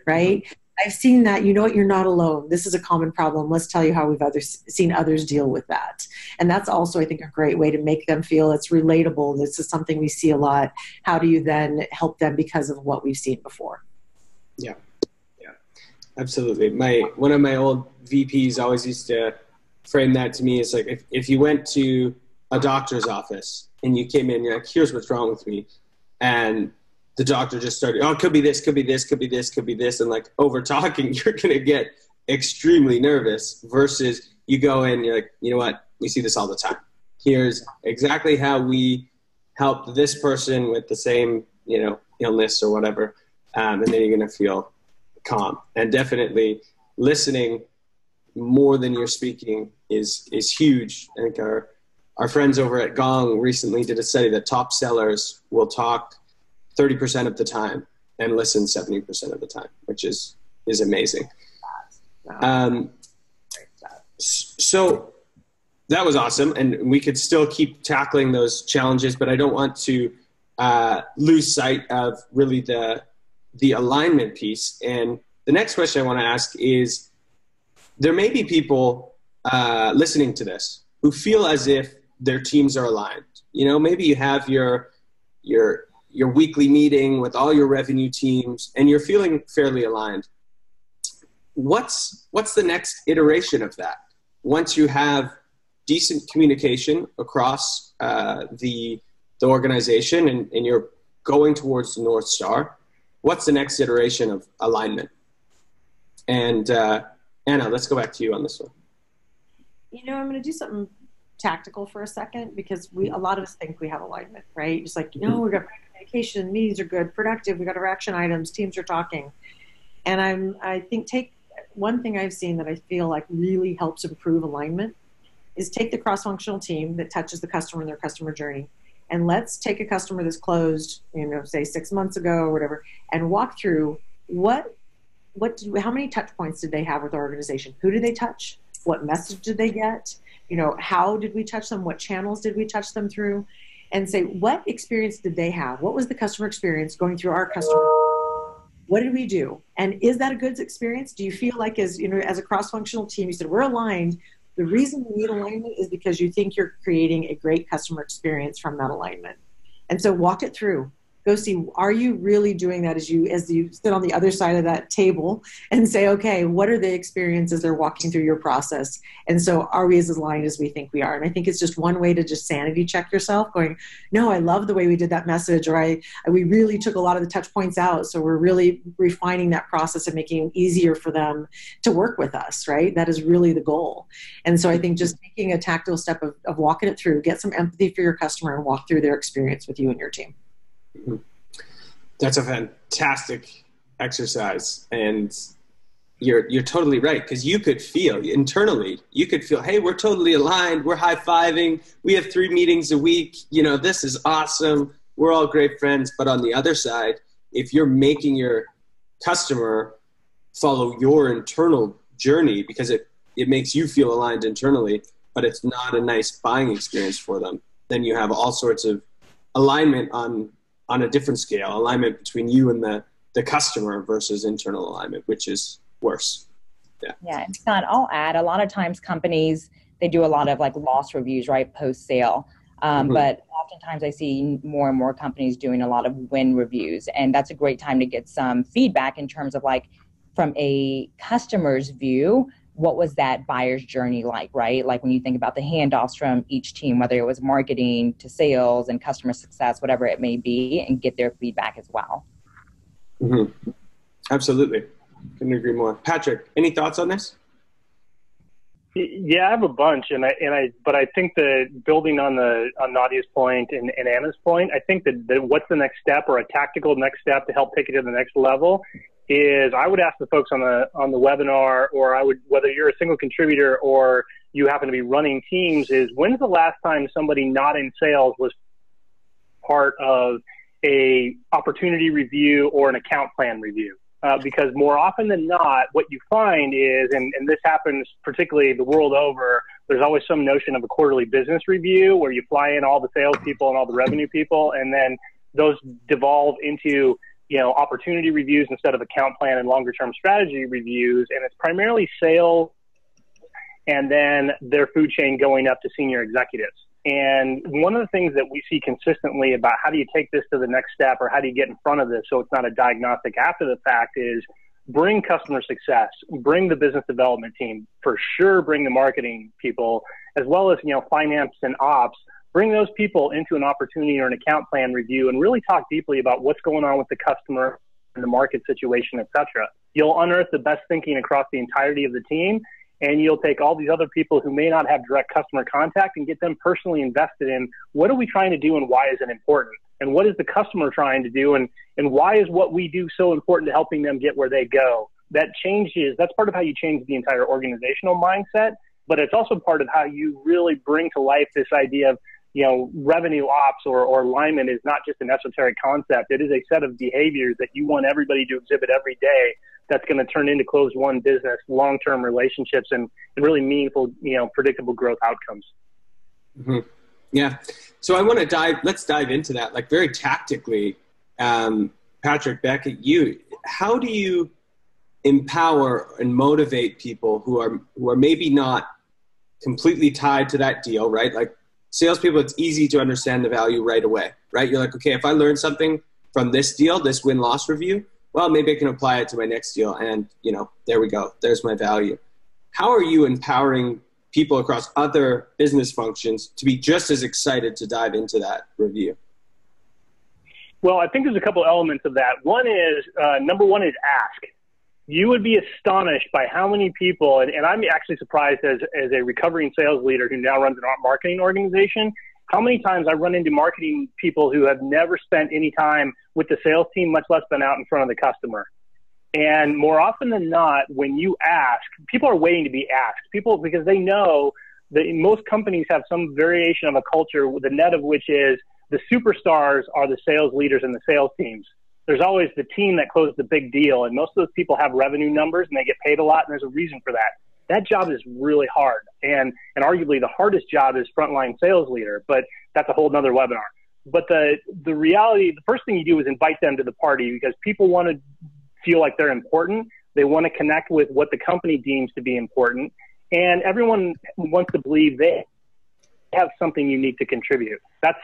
right? Mm-hmm. I've seen that, you know what, you're not alone. This is a common problem. Let's tell you how we've others, seen others deal with that. And that's also, I think, a great way to make them feel it's relatable. This is something we see a lot. How do you then help them because of what we've seen before? Yeah, yeah, absolutely. My, one of my old V Ps always used to frame that to me as like, if, if you went to a doctor's office and you came in and you're like, here's what's wrong with me. And the doctor just started, oh, it could be this, could be this, could be this, could be this. And like over talking, you're going to get extremely nervous versus you go in and you're like, you know what? We see this all the time. Here's exactly how we help this person with the same, you know, illness or whatever. Um, and then you're going to feel calm. And definitely listening more than you're speaking is, is huge. I think our, our friends over at Gong recently did a study that top sellers will talk thirty percent of the time and listen seventy percent of the time, which is, is amazing. Um, so that was awesome. And we could still keep tackling those challenges, but I don't want to uh, lose sight of really the, the alignment piece. And the next question I want to ask is, there may be people uh, listening to this who feel as if their teams are aligned. You know, maybe you have your, your, your weekly meeting with all your revenue teams and you're feeling fairly aligned. What's, what's the next iteration of that? Once you have decent communication across uh, the, the organization and, and you're going towards the North Star, what's the next iteration of alignment? And uh, Anna, let's go back to you on this one. You know, I'm going to do something tactical for a second, because we, a lot of us think we have alignment, right? It's like, you know, we've got communication, meetings are good, productive, we got our action items, teams are talking. And I'm, I think take one thing I've seen that I feel like really helps improve alignment is take the cross-functional team that touches the customer in their customer journey. And let's take a customer that's closed, you know, say six months ago or whatever, and walk through what, what, do, how many touch points did they have with our organization? Who did they touch? What message did they get? You know, how did we touch them? What channels did we touch them through? And say, what experience did they have? What was the customer experience going through our customer? What did we do? And is that a good experience? Do you feel like as, you know, as a cross-functional team, you said, we're aligned. The reason we need alignment is because you think you're creating a great customer experience from that alignment. And so walk it through. Go see, are you really doing that as you, as you sit on the other side of that table and say, okay, what are the experiences they're walking through your process? And so are we as aligned as we think we are? And I think it's just one way to just sanity check yourself going, no, I love the way we did that message, or I, we really took a lot of the touch points out. So we're really refining that process and making it easier for them to work with us, right? That is really the goal. And so I think just taking a tactical step of, of walking it through, get some empathy for your customer and walk through their experience with you and your team. That's a fantastic exercise, and you're you're totally right, because you could feel internally, you could feel, hey, we're totally aligned, we're high-fiving, we have three meetings a week, you know, this is awesome, we're all great friends. But on the other side, if you're making your customer follow your internal journey because it, it makes you feel aligned internally, but it's not a nice buying experience for them, then you have all sorts of alignment on on a different scale, alignment between you and the, the customer versus internal alignment, which is worse. Yeah. Yeah, and Scott, I'll add, a lot of times companies, they do a lot of like loss reviews, right, post-sale. Um, mm-hmm. But oftentimes I see more and more companies doing a lot of win reviews. And that's a great time to get some feedback in terms of like, from a customer's view, what was that buyer's journey like, right? Like when you think about the handoffs from each team, whether it was marketing to sales and customer success, whatever it may be, and get their feedback as well. Mm-hmm. Absolutely. Couldn't agree more. Patrick, any thoughts on this? Yeah, I have a bunch. And I, and I, but I think that building on the, on Nadia's point and, and Anna's point, I think that, that what's the next step, or a tactical next step to help take it to the next level, is I would ask the folks on the on the webinar, or I would, whether you're a single contributor or you happen to be running teams, is when's the last time somebody not in sales was part of a opportunity review or an account plan review? Uh, because more often than not, what you find is, and, and this happens particularly the world over, there's always some notion of a quarterly business review where you fly in all the sales people and all the revenue people, and then those devolve into, you know, opportunity reviews instead of account plan and longer term strategy reviews. And it's primarily sales and then their food chain going up to senior executives. And one of the things that we see consistently about how do you take this to the next step, or how do you get in front of this so it's not a diagnostic after the fact, is bring customer success, bring the business development team, for sure, bring the marketing people, as well as, you know, finance and ops, Bring those people into an opportunity or an account plan review and really talk deeply about what's going on with the customer and the market situation, et cetera. You'll unearth the best thinking across the entirety of the team, and you'll take all these other people who may not have direct customer contact and get them personally invested in what are we trying to do and why is it important? And what is the customer trying to do, and, and why is what we do so important to helping them get where they go? That changes, that's part of how you change the entire organizational mindset, but it's also part of how you really bring to life this idea of, you know, revenue ops or, or alignment is not just an esoteric concept. It is a set of behaviors that you want everybody to exhibit every day that's going to turn into closed won business, long-term relationships, and, and really meaningful, you know, predictable growth outcomes. Mm-hmm. Yeah. So I want to dive, let's dive into that, like very tactically. Um, Patrick, back at you, how do you empower and motivate people who are, who are maybe not completely tied to that deal, right? Like salespeople, it's easy to understand the value right away, right? You're like, okay, if I learn something from this deal, this win-loss review, well, maybe I can apply it to my next deal. And, you know, there we go. There's my value. How are you empowering people across other business functions to be just as excited to dive into that review? Well, I think there's a couple elements of that. One is, uh, number one is ask. You would be astonished by how many people, and, and I'm actually surprised as, as a recovering sales leader who now runs an art marketing organization, how many times I run into marketing people who have never spent any time with the sales team, much less than out in front of the customer. And more often than not, when you ask, people are waiting to be asked. People, because they know that most companies have some variation of a culture, the net of which is the superstars are the sales leaders and the sales teams. There's always the team that closed the big deal, and most of those people have revenue numbers and they get paid a lot, and there's a reason for that. That job is really hard, and, and arguably the hardest job is frontline sales leader, but that's a whole nother webinar. But the, the reality, the first thing you do is invite them to the party, because people want to feel like they're important. They want to connect with what the company deems to be important, and everyone wants to believe they have something unique to contribute. That's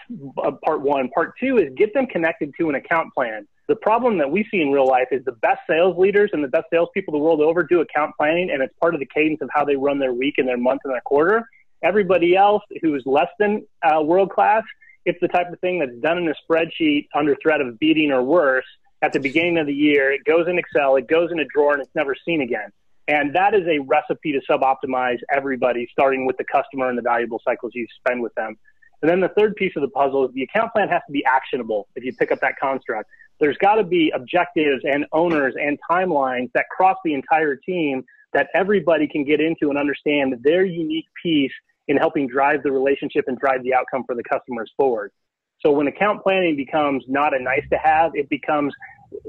part one. Part two is get them connected to an account plan. The problem that we see in real life is the best sales leaders and the best salespeople the world over do account planning, and it's part of the cadence of how they run their week and their month and their quarter. Everybody else who is less than uh, world-class, it's the type of thing that's done in a spreadsheet under threat of beating or worse at the beginning of the year. It goes in Excel, it goes in a drawer, and it's never seen again. And that is a recipe to sub-optimize everybody, starting with the customer and the valuable cycles you spend with them. And then the third piece of the puzzle is the account plan has to be actionable if you pick up that construct. There's got to be objectives and owners and timelines that cross the entire team that everybody can get into and understand their unique piece in helping drive the relationship and drive the outcome for the customers forward. So when account planning becomes not a nice to have, it becomes,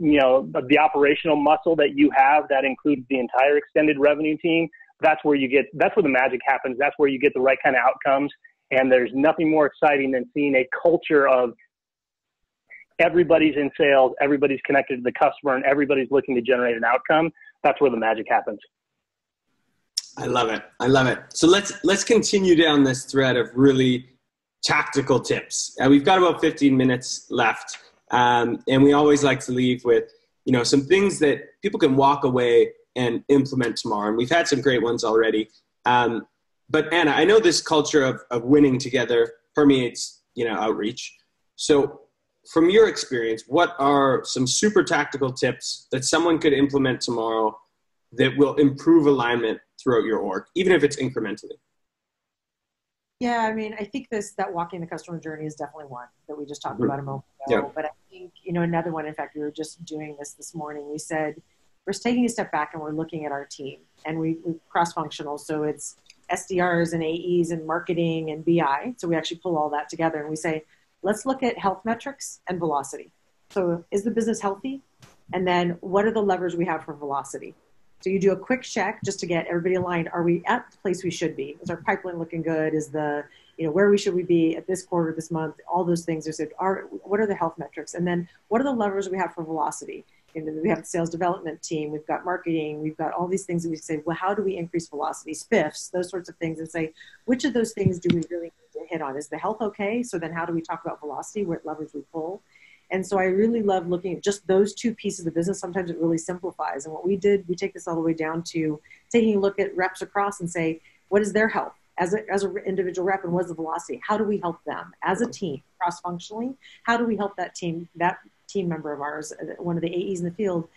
you know, the operational muscle that you have that includes the entire extended revenue team. That's where you get, that's where the magic happens. That's where you get the right kind of outcomes. And there's nothing more exciting than seeing a culture of everybody's in sales, everybody's connected to the customer, and everybody's looking to generate an outcome. That's where the magic happens. I love it. I love it. So let's, let's continue down this thread of really tactical tips. Uh, we've got about fifteen minutes left. Um, and we always like to leave with, you know, some things that people can walk away and implement tomorrow. And we've had some great ones already. Um, But Anna, I know this culture of, of winning together permeates, you know, outreach. So from your experience, what are some super tactical tips that someone could implement tomorrow that will improve alignment throughout your org, even if it's incrementally? Yeah, I mean, I think this, that walking the customer journey is definitely one that we just talked mm-hmm. about a moment ago. Yeah. But I think, you know, another one, in fact, we were just doing this this morning. We said, we're taking a step back and we're looking at our team, and we, we're cross-functional. So it's S D Rs and A Es and marketing and B I. So we actually pull all that together and we say, let's look at health metrics and velocity. So is the business healthy? And then what are the levers we have for velocity? So you do a quick check just to get everybody aligned. Are we at the place we should be? Is our pipeline looking good? Is the, you know, where we should we be at this quarter, this month? All those things are said. Are, what are the health metrics? And then what are the levers we have for velocity? And we have a sales development team, we've got marketing, we've got all these things that we say, well, how do we increase velocity, spiffs, those sorts of things, and say, which of those things do we really need to hit on? Is the health okay? So then how do we talk about velocity, what levers we pull? And so I really love looking at just those two pieces of business. Sometimes it really simplifies. And what we did, we take this all the way down to taking a look at reps across and say, what is their health? as an as a individual rep, and what's the velocity? How do we help them as a team, cross-functionally? How do we help that team, that team member of ours, one of the A Es in the field,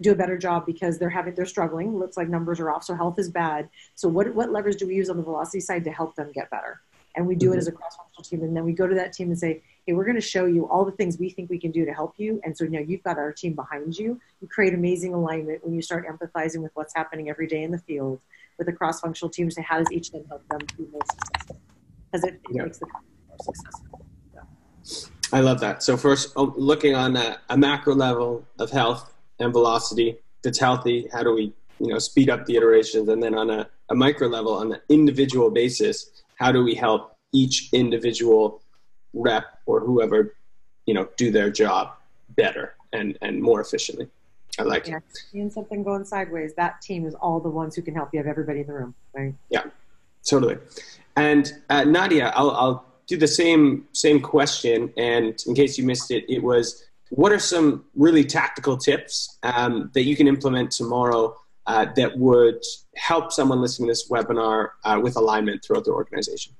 do a better job because they're having, they're struggling. It looks like numbers are off, so health is bad. So what, what levers do we use on the velocity side to help them get better? And we do mm-hmm. it as a cross-functional team. And then we go to that team and say, hey, we're going to show you all the things we think we can do to help you. And so now you've got our team behind you. You create amazing alignment when you start empathizing with what's happening every day in the field with a cross-functional team. So how does each of them help them be more successful? Because it, it yeah. makes the company more successful. Yeah. I love that. So first, looking on a, a macro level of health and velocity that's healthy, how do we you know, speed up the iterations? And then on a, a micro level, on an individual basis, how do we help each individual rep or whoever, you know, do their job better and, and more efficiently? I like yeah. it. Seeing something going sideways, that team is all the ones who can help you. Have everybody in the room, right? Yeah, totally. And uh, Nadia, I'll, I'll do the same same question. And in case you missed it, it was, what are some really tactical tips um, that you can implement tomorrow Uh, that would help someone listening to this webinar uh, with alignment throughout their organization?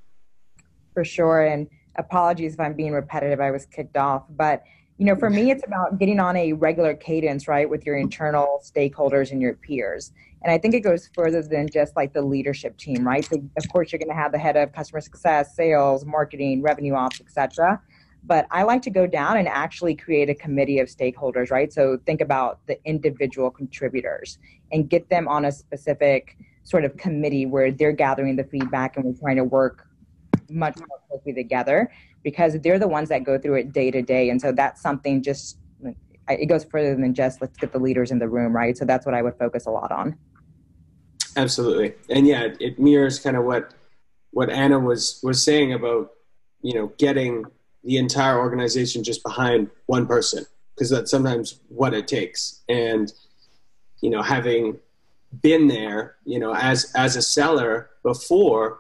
For sure, and apologies if I'm being repetitive, I was kicked off. But you know, for me, it's about getting on a regular cadence, right, with your internal stakeholders and your peers. And I think it goes further than just like the leadership team, right? So of course, you're gonna have the head of customer success, sales, marketing, revenue ops, et cetera. But I like to go down and actually create a committee of stakeholders, right? So think about the individual contributors and get them on a specific sort of committee where they're gathering the feedback and we're trying to work much more closely together because they're the ones that go through it day to day. And so that's something just, it goes further than just let's get the leaders in the room, right? So that's what I would focus a lot on. Absolutely. And yeah, it mirrors kind of what, what Anna was, was saying about, you know, getting the entire organization just behind one person, because that's sometimes what it takes. And, you know, having been there, you know, as, as a seller before,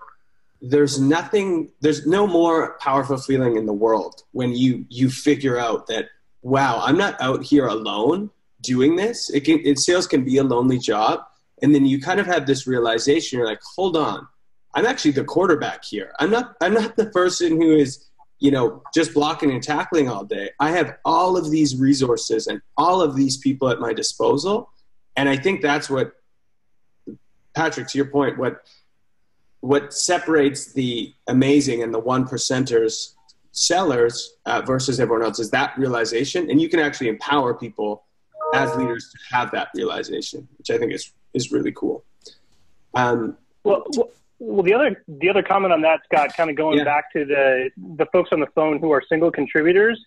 there's nothing, there's no more powerful feeling in the world when you, you figure out that, wow, I'm not out here alone doing this. It can, it, sales can be a lonely job. And then you kind of have this realization, you're like, hold on, I'm actually the quarterback here. I'm not, I'm not the person who is, you know, just blocking and tackling all day. I have all of these resources and all of these people at my disposal. And I think that's what, Patrick, to your point, what what separates the amazing and the one percenters sellers uh, versus everyone else is that realization. And you can actually empower people as leaders to have that realization, which I think is, is really cool. Um, well, well Well, the other the other comment on that, Scott, kind of going yeah. back to the the folks on the phone who are single contributors,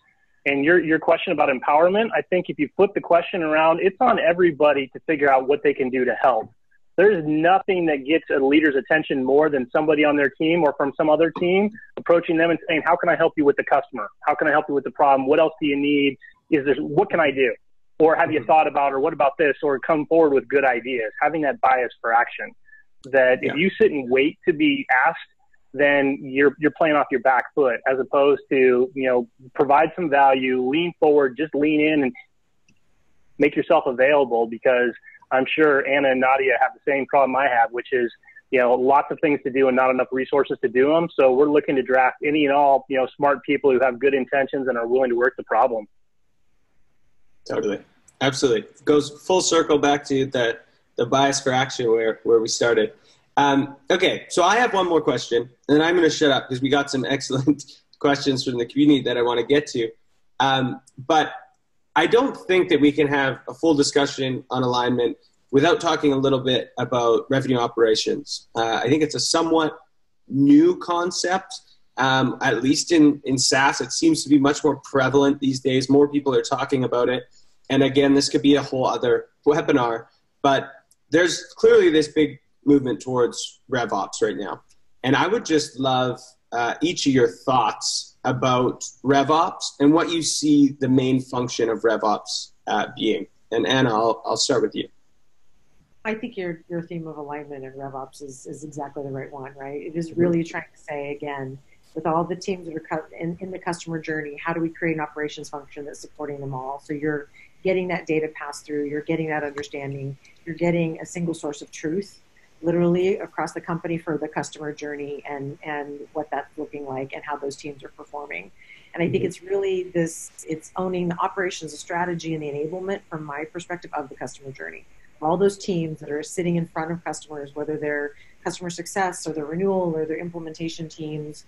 and your your question about empowerment, I think if you flip the question around, it's on everybody to figure out what they can do to help. There's nothing that gets a leader's attention more than somebody on their team or from some other team approaching them and saying, "How can I help you with the customer? How can I help you with the problem? What else do you need? Is there what can I do? Or have mm-hmm. you thought about, or what about this? Or come forward with good ideas." Having that bias for action. That if yeah. you sit and wait to be asked, then you're you're playing off your back foot, as opposed to, you know, provide some value, lean forward, just lean in and make yourself available, because I'm sure Anna and Nadia have the same problem I have, which is, you know, lots of things to do and not enough resources to do them. So we're looking to draft any and all, you know, smart people who have good intentions and are willing to work the problem. Totally. Absolutely. It goes full circle back to that the bias for action where, where we started. Um, okay, so I have one more question, and I'm going to shut up because we got some excellent questions from the community that I want to get to. Um, but I don't think that we can have a full discussion on alignment without talking a little bit about revenue operations. Uh, I think it's a somewhat new concept, um, at least in, in SaaS. It seems to be much more prevalent these days. More people are talking about it. And again, this could be a whole other webinar, but there's clearly this big movement towards RevOps right now. And I would just love uh, each of your thoughts about RevOps and what you see the main function of RevOps uh, being. And Anna, I'll, I'll start with you. I think your, your theme of alignment and RevOps is, is exactly the right one, right? It is really trying to say, again, with all the teams that are in, in the customer journey, how do we create an operations function that's supporting them all? So you're getting that data passed through, you're getting that understanding, you're getting a single source of truth literally across the company for the customer journey and, and what that's looking like and how those teams are performing. And I think it's really this, it's owning the operations, the strategy, and the enablement from my perspective of the customer journey. All those teams that are sitting in front of customers, whether they're customer success or their renewal or their implementation teams,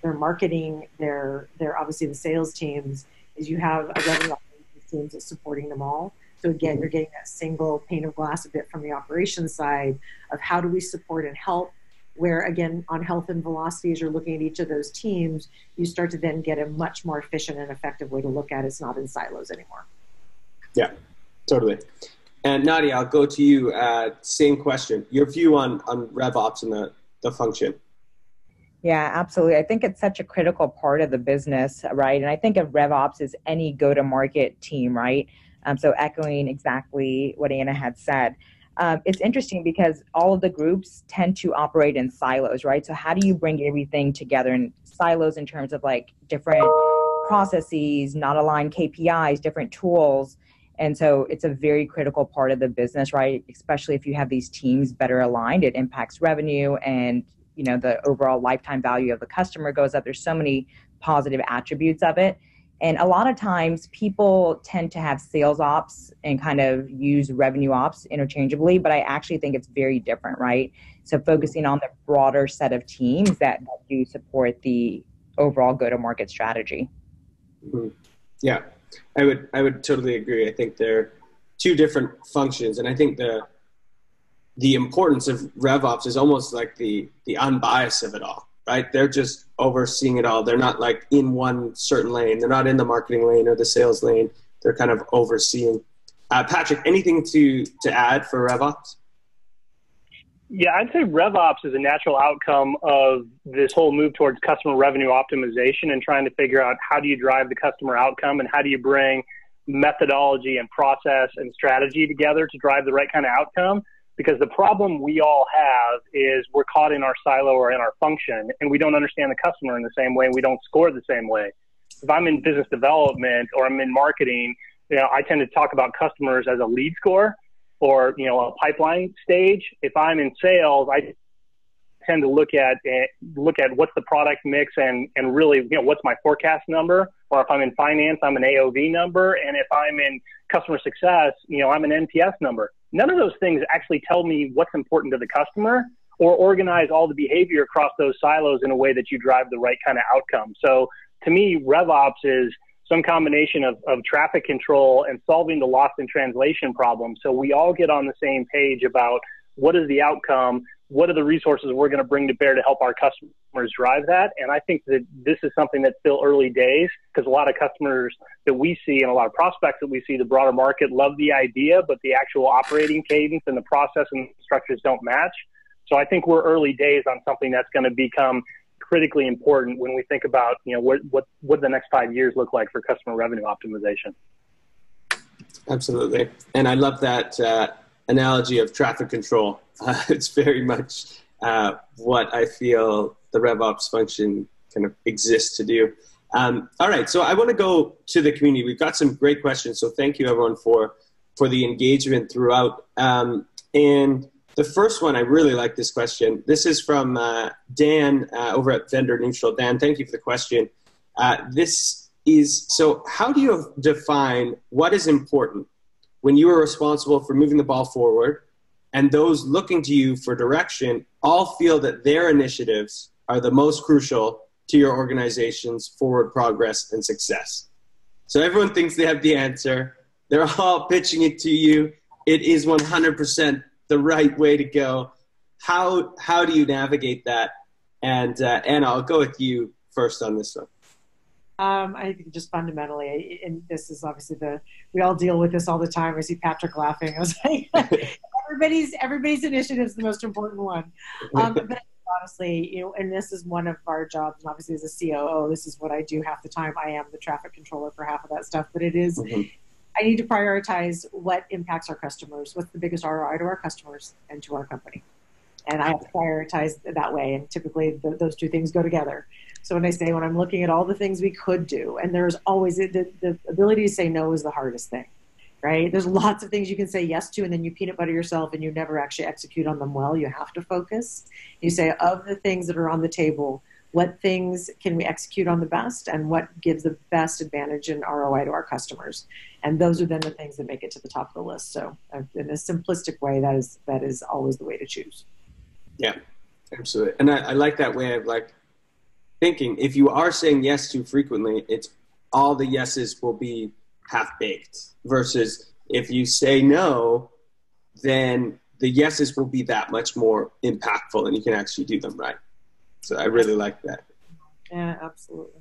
their marketing, their, their obviously the sales teams, is you have a revenue operations team that's supporting them all. So again, you're getting that single pane of glass a bit from the operations side of how do we support and help, where again, on health and velocity, as you're looking at each of those teams, you start to then get a much more efficient and effective way to look at it. It's not in silos anymore. Yeah, totally. And Nadia, I'll go to you, uh, same question. Your view on, on RevOps and the, the function. Yeah, absolutely. I think it's such a critical part of the business, right? And I think of RevOps as any go-to-market team, right? Um, so echoing exactly what Anna had said. Um, it's interesting because all of the groups tend to operate in silos, right? So how do you bring everything together in silos in terms of like different processes, not aligned K P Is, different tools? And so it's a very critical part of the business, right? Especially if you have these teams better aligned, it impacts revenue and, you know, the overall lifetime value of the customer goes up. There's so many positive attributes of it. And a lot of times people tend to have sales ops and kind of use revenue ops interchangeably, but I actually think it's very different, right? So focusing on the broader set of teams that, that do support the overall go-to-market strategy. Mm-hmm. Yeah, I would, I would totally agree. I think they're two different functions. And I think the, the importance of RevOps is almost like the, the unbiased of it all. Right? They're just overseeing it all. They're not like in one certain lane. They're not in the marketing lane or the sales lane. They're kind of overseeing. Uh, Patrick, anything to, to add for RevOps? Yeah, I'd say RevOps is a natural outcome of this whole move towards customer revenue optimization and trying to figure out how do you drive the customer outcome and how do you bring methodology and process and strategy together to drive the right kind of outcome. Because the problem we all have is we're caught in our silo or in our function, and we don't understand the customer in the same way, and we don't score the same way. If I'm in business development or I'm in marketing, you know, I tend to talk about customers as a lead score or, you know, a pipeline stage. If I'm in sales, I tend to look at look at what's the product mix and, and really, you know, what's my forecast number? Or if I'm in finance, I'm an A O V number. And if I'm in customer success, you know, I'm an N P S number. None of those things actually tell me what's important to the customer or organize all the behavior across those silos in a way that you drive the right kind of outcome. So to me, RevOps is some combination of, of traffic control and solving the lost in translation problem. So we all get on the same page about what is the outcome, what are the resources we're going to bring to bear to help our customers drive that. And I think that this is something that's still early days because a lot of customers that we see and a lot of prospects that we see, the broader market, love the idea, but the actual operating cadence and the process and structures don't match. So I think we're early days on something that's going to become critically important when we think about, you know, what, what, what the next five years look like for customer revenue optimization. Absolutely. And I love that uh, analogy of traffic control. Uh, it's very much uh, what I feel the RevOps function kind of exists to do. Um, all right, so I want to go to the community. We've got some great questions, so thank you everyone for, for the engagement throughout. Um, and the first one, I really like this question. This is from uh, Dan uh, over at Vendor Neutral. Dan, thank you for the question. Uh, this is, so how do you define what is important when you are responsible for moving the ball forward, and those looking to you for direction all feel that their initiatives are the most crucial to your organization's forward progress and success? So everyone thinks they have the answer. They're all pitching it to you. It is one hundred percent the right way to go. How, how do you navigate that? And uh, Anna, I'll go with you first on this one. Um, I think just fundamentally, and this is obviously the, we all deal with this all the time. I see Patrick laughing. I was like, everybody's, everybody's initiative is the most important one. Um, but honestly, you know, and this is one of our jobs, and obviously as a C O O, this is what I do half the time. I am the traffic controller for half of that stuff, but it is, mm-hmm. I need to prioritize what impacts our customers, what's the biggest R O I to our customers and to our company. And I have to prioritize that way. And typically th those two things go together. So when I say, when I'm looking at all the things we could do, and there's always the, the ability to say no is the hardest thing, right? There's lots of things you can say yes to, and then you peanut butter yourself and you never actually execute on them well. You have to focus. You say, of the things that are on the table, what things can we execute on the best, and what gives the best advantage and R O I to our customers? And those are then the things that make it to the top of the list. So in a simplistic way, that is, that is always the way to choose. Yeah, absolutely. And I, I like that way of like thinking. If you are saying yes too frequently, it's all the yeses will be half baked, versus if you say no, then the yeses will be that much more impactful and you can actually do them right. So I really like that. Yeah, absolutely.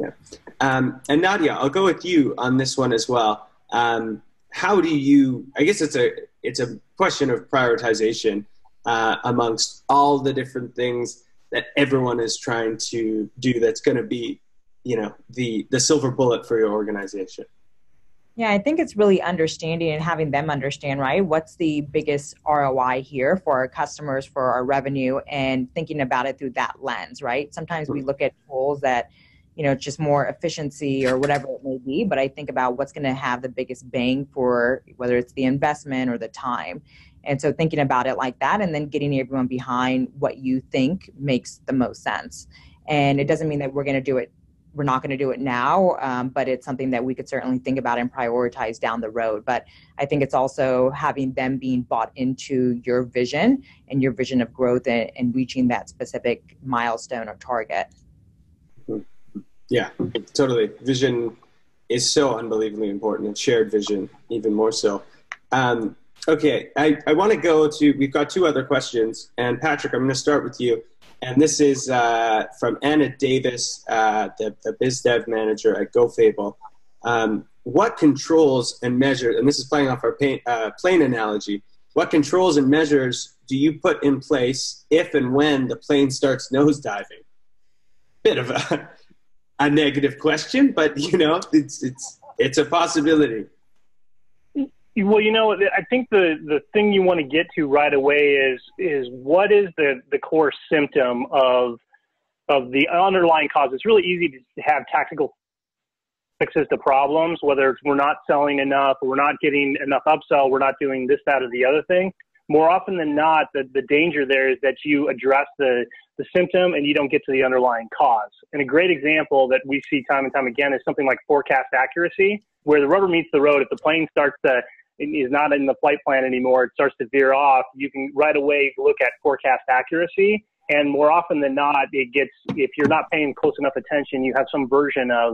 Yeah. Um, and Nadia, I'll go with you on this one as well. Um, how do you, I guess it's a, it's a question of prioritization uh, amongst all the different things that everyone is trying to do that's going to be, you know, the, the silver bullet for your organization. Yeah, I think it's really understanding and having them understand, right? What's the biggest R O I here for our customers, for our revenue, and thinking about it through that lens, right? Sometimes we look at tools that, you know, it's just more efficiency or whatever it may be, but I think about what's going to have the biggest bang for whether it's the investment or the time. And so thinking about it like that, and then getting everyone behind what you think makes the most sense. And it doesn't mean that we're going to do it We're not going to do it now, um, but it's something that we could certainly think about and prioritize down the road. But I think it's also having them being bought into your vision and your vision of growth and, and reaching that specific milestone or target. Yeah, totally. Vision is so unbelievably important, and shared vision even more so. Um, okay, I, I want to go to, we've got two other questions. And Patrick, I'm going to start with you. And this is uh, from Anna Davis, uh, the, the biz dev manager at GoFable. Um, what controls and measures, and this is playing off our pain, uh, plane analogy, what controls and measures do you put in place if and when the plane starts nosediving? Bit of a, a negative question, but you know, it's, it's, it's a possibility. Well, you know, I think the, the thing you want to get to right away is is what is the, the core symptom of of the underlying cause. It's really easy to have tactical fixes to problems, whether it's we're not selling enough, or we're not getting enough upsell, we're not doing this, that, or the other thing. More often than not, the, the danger there is that you address the, the symptom and you don't get to the underlying cause. And a great example that we see time and time again is something like forecast accuracy, where the rubber meets the road. If the plane starts to It is not in the flight plan anymore, it starts to veer off, you can right away look at forecast accuracy. And more often than not, it gets, if you're not paying close enough attention, you have some version of,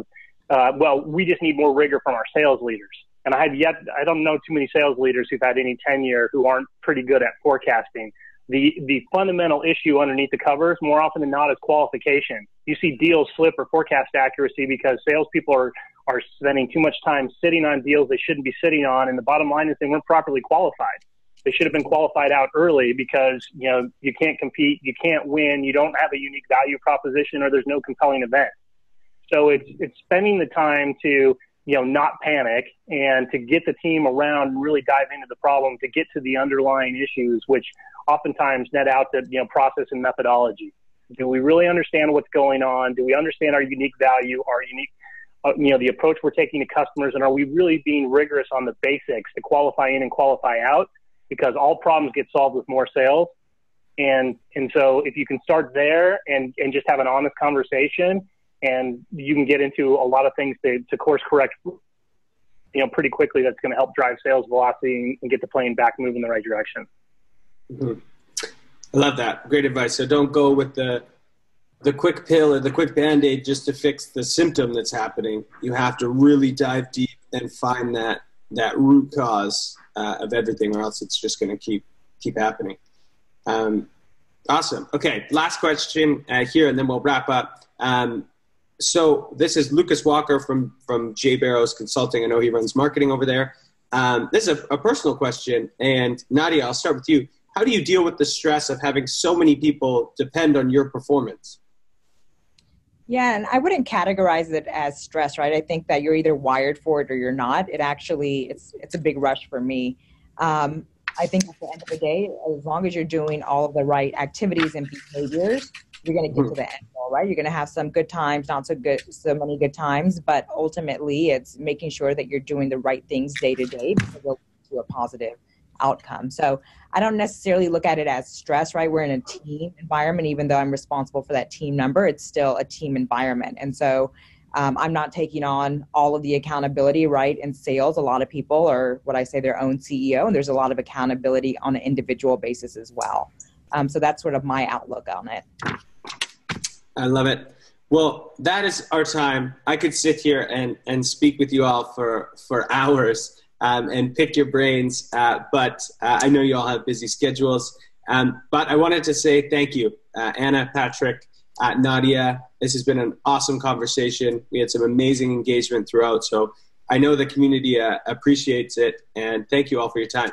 uh, well, we just need more rigor from our sales leaders. And I have yet, I don't know too many sales leaders who've had any tenure who aren't pretty good at forecasting. The, the fundamental issue underneath the covers, more often than not, is qualification. You see deals slip or forecast accuracy because salespeople are are spending too much time sitting on deals they shouldn't be sitting on. And the bottom line is they weren't properly qualified. They should have been qualified out early because, you know, you can't compete, you can't win, you don't have a unique value proposition, or there's no compelling event. So it's, it's spending the time to, you know, not panic and to get the team around and really dive into the problem to get to the underlying issues, which oftentimes net out to, you know, process and methodology. Do we really understand what's going on? Do we understand our unique value, our unique Uh, you know, the approach we're taking to customers, and are we really being rigorous on the basics to qualify in and qualify out? Because all problems get solved with more sales. And, and so if you can start there and, and just have an honest conversation, and you can get into a lot of things to, to course correct, you know, pretty quickly, that's going to help drive sales velocity and get the plane back moving in the right direction. Mm-hmm. I love that. Great advice. So don't go with the the quick pill or the quick Band-Aid just to fix the symptom that's happening. You have to really dive deep and find that, that root cause uh, of everything, or else it's just going to keep, keep happening. Um, awesome. Okay. Last question uh, here, and then we'll wrap up. Um, so this is Lucas Walker from, from Jay Barrows Consulting. I know he runs marketing over there. Um, this is a, a personal question, and Nadia, I'll start with you. How do you deal with the stress of having so many people depend on your performance? Yeah, and I wouldn't categorize it as stress, right? I think that you're either wired for it or you're not. It actually, it's it's a big rush for me. Um, I think at the end of the day, as long as you're doing all of the right activities and behaviors, you're going to get to the end goal, right? You're going to have some good times, not so good, so many good times, but ultimately it's making sure that you're doing the right things day to day because it'll lead to a positive outcome. So I don't necessarily look at it as stress, right? We're in a team environment, even though I'm responsible for that team number, it's still a team environment. And so um, I'm not taking on all of the accountability, right? In sales, a lot of people are what I say their own C E O, and there's a lot of accountability on an individual basis as well. Um, so that's sort of my outlook on it. I love it. Well, that is our time. I could sit here and, and speak with you all for, for hours um, and pick your brains, uh, but uh, I know you all have busy schedules. Um, but I wanted to say thank you, uh, Anna, Patrick, uh, Nadia. This has been an awesome conversation. We had some amazing engagement throughout, so I know the community uh, appreciates it, and thank you all for your time.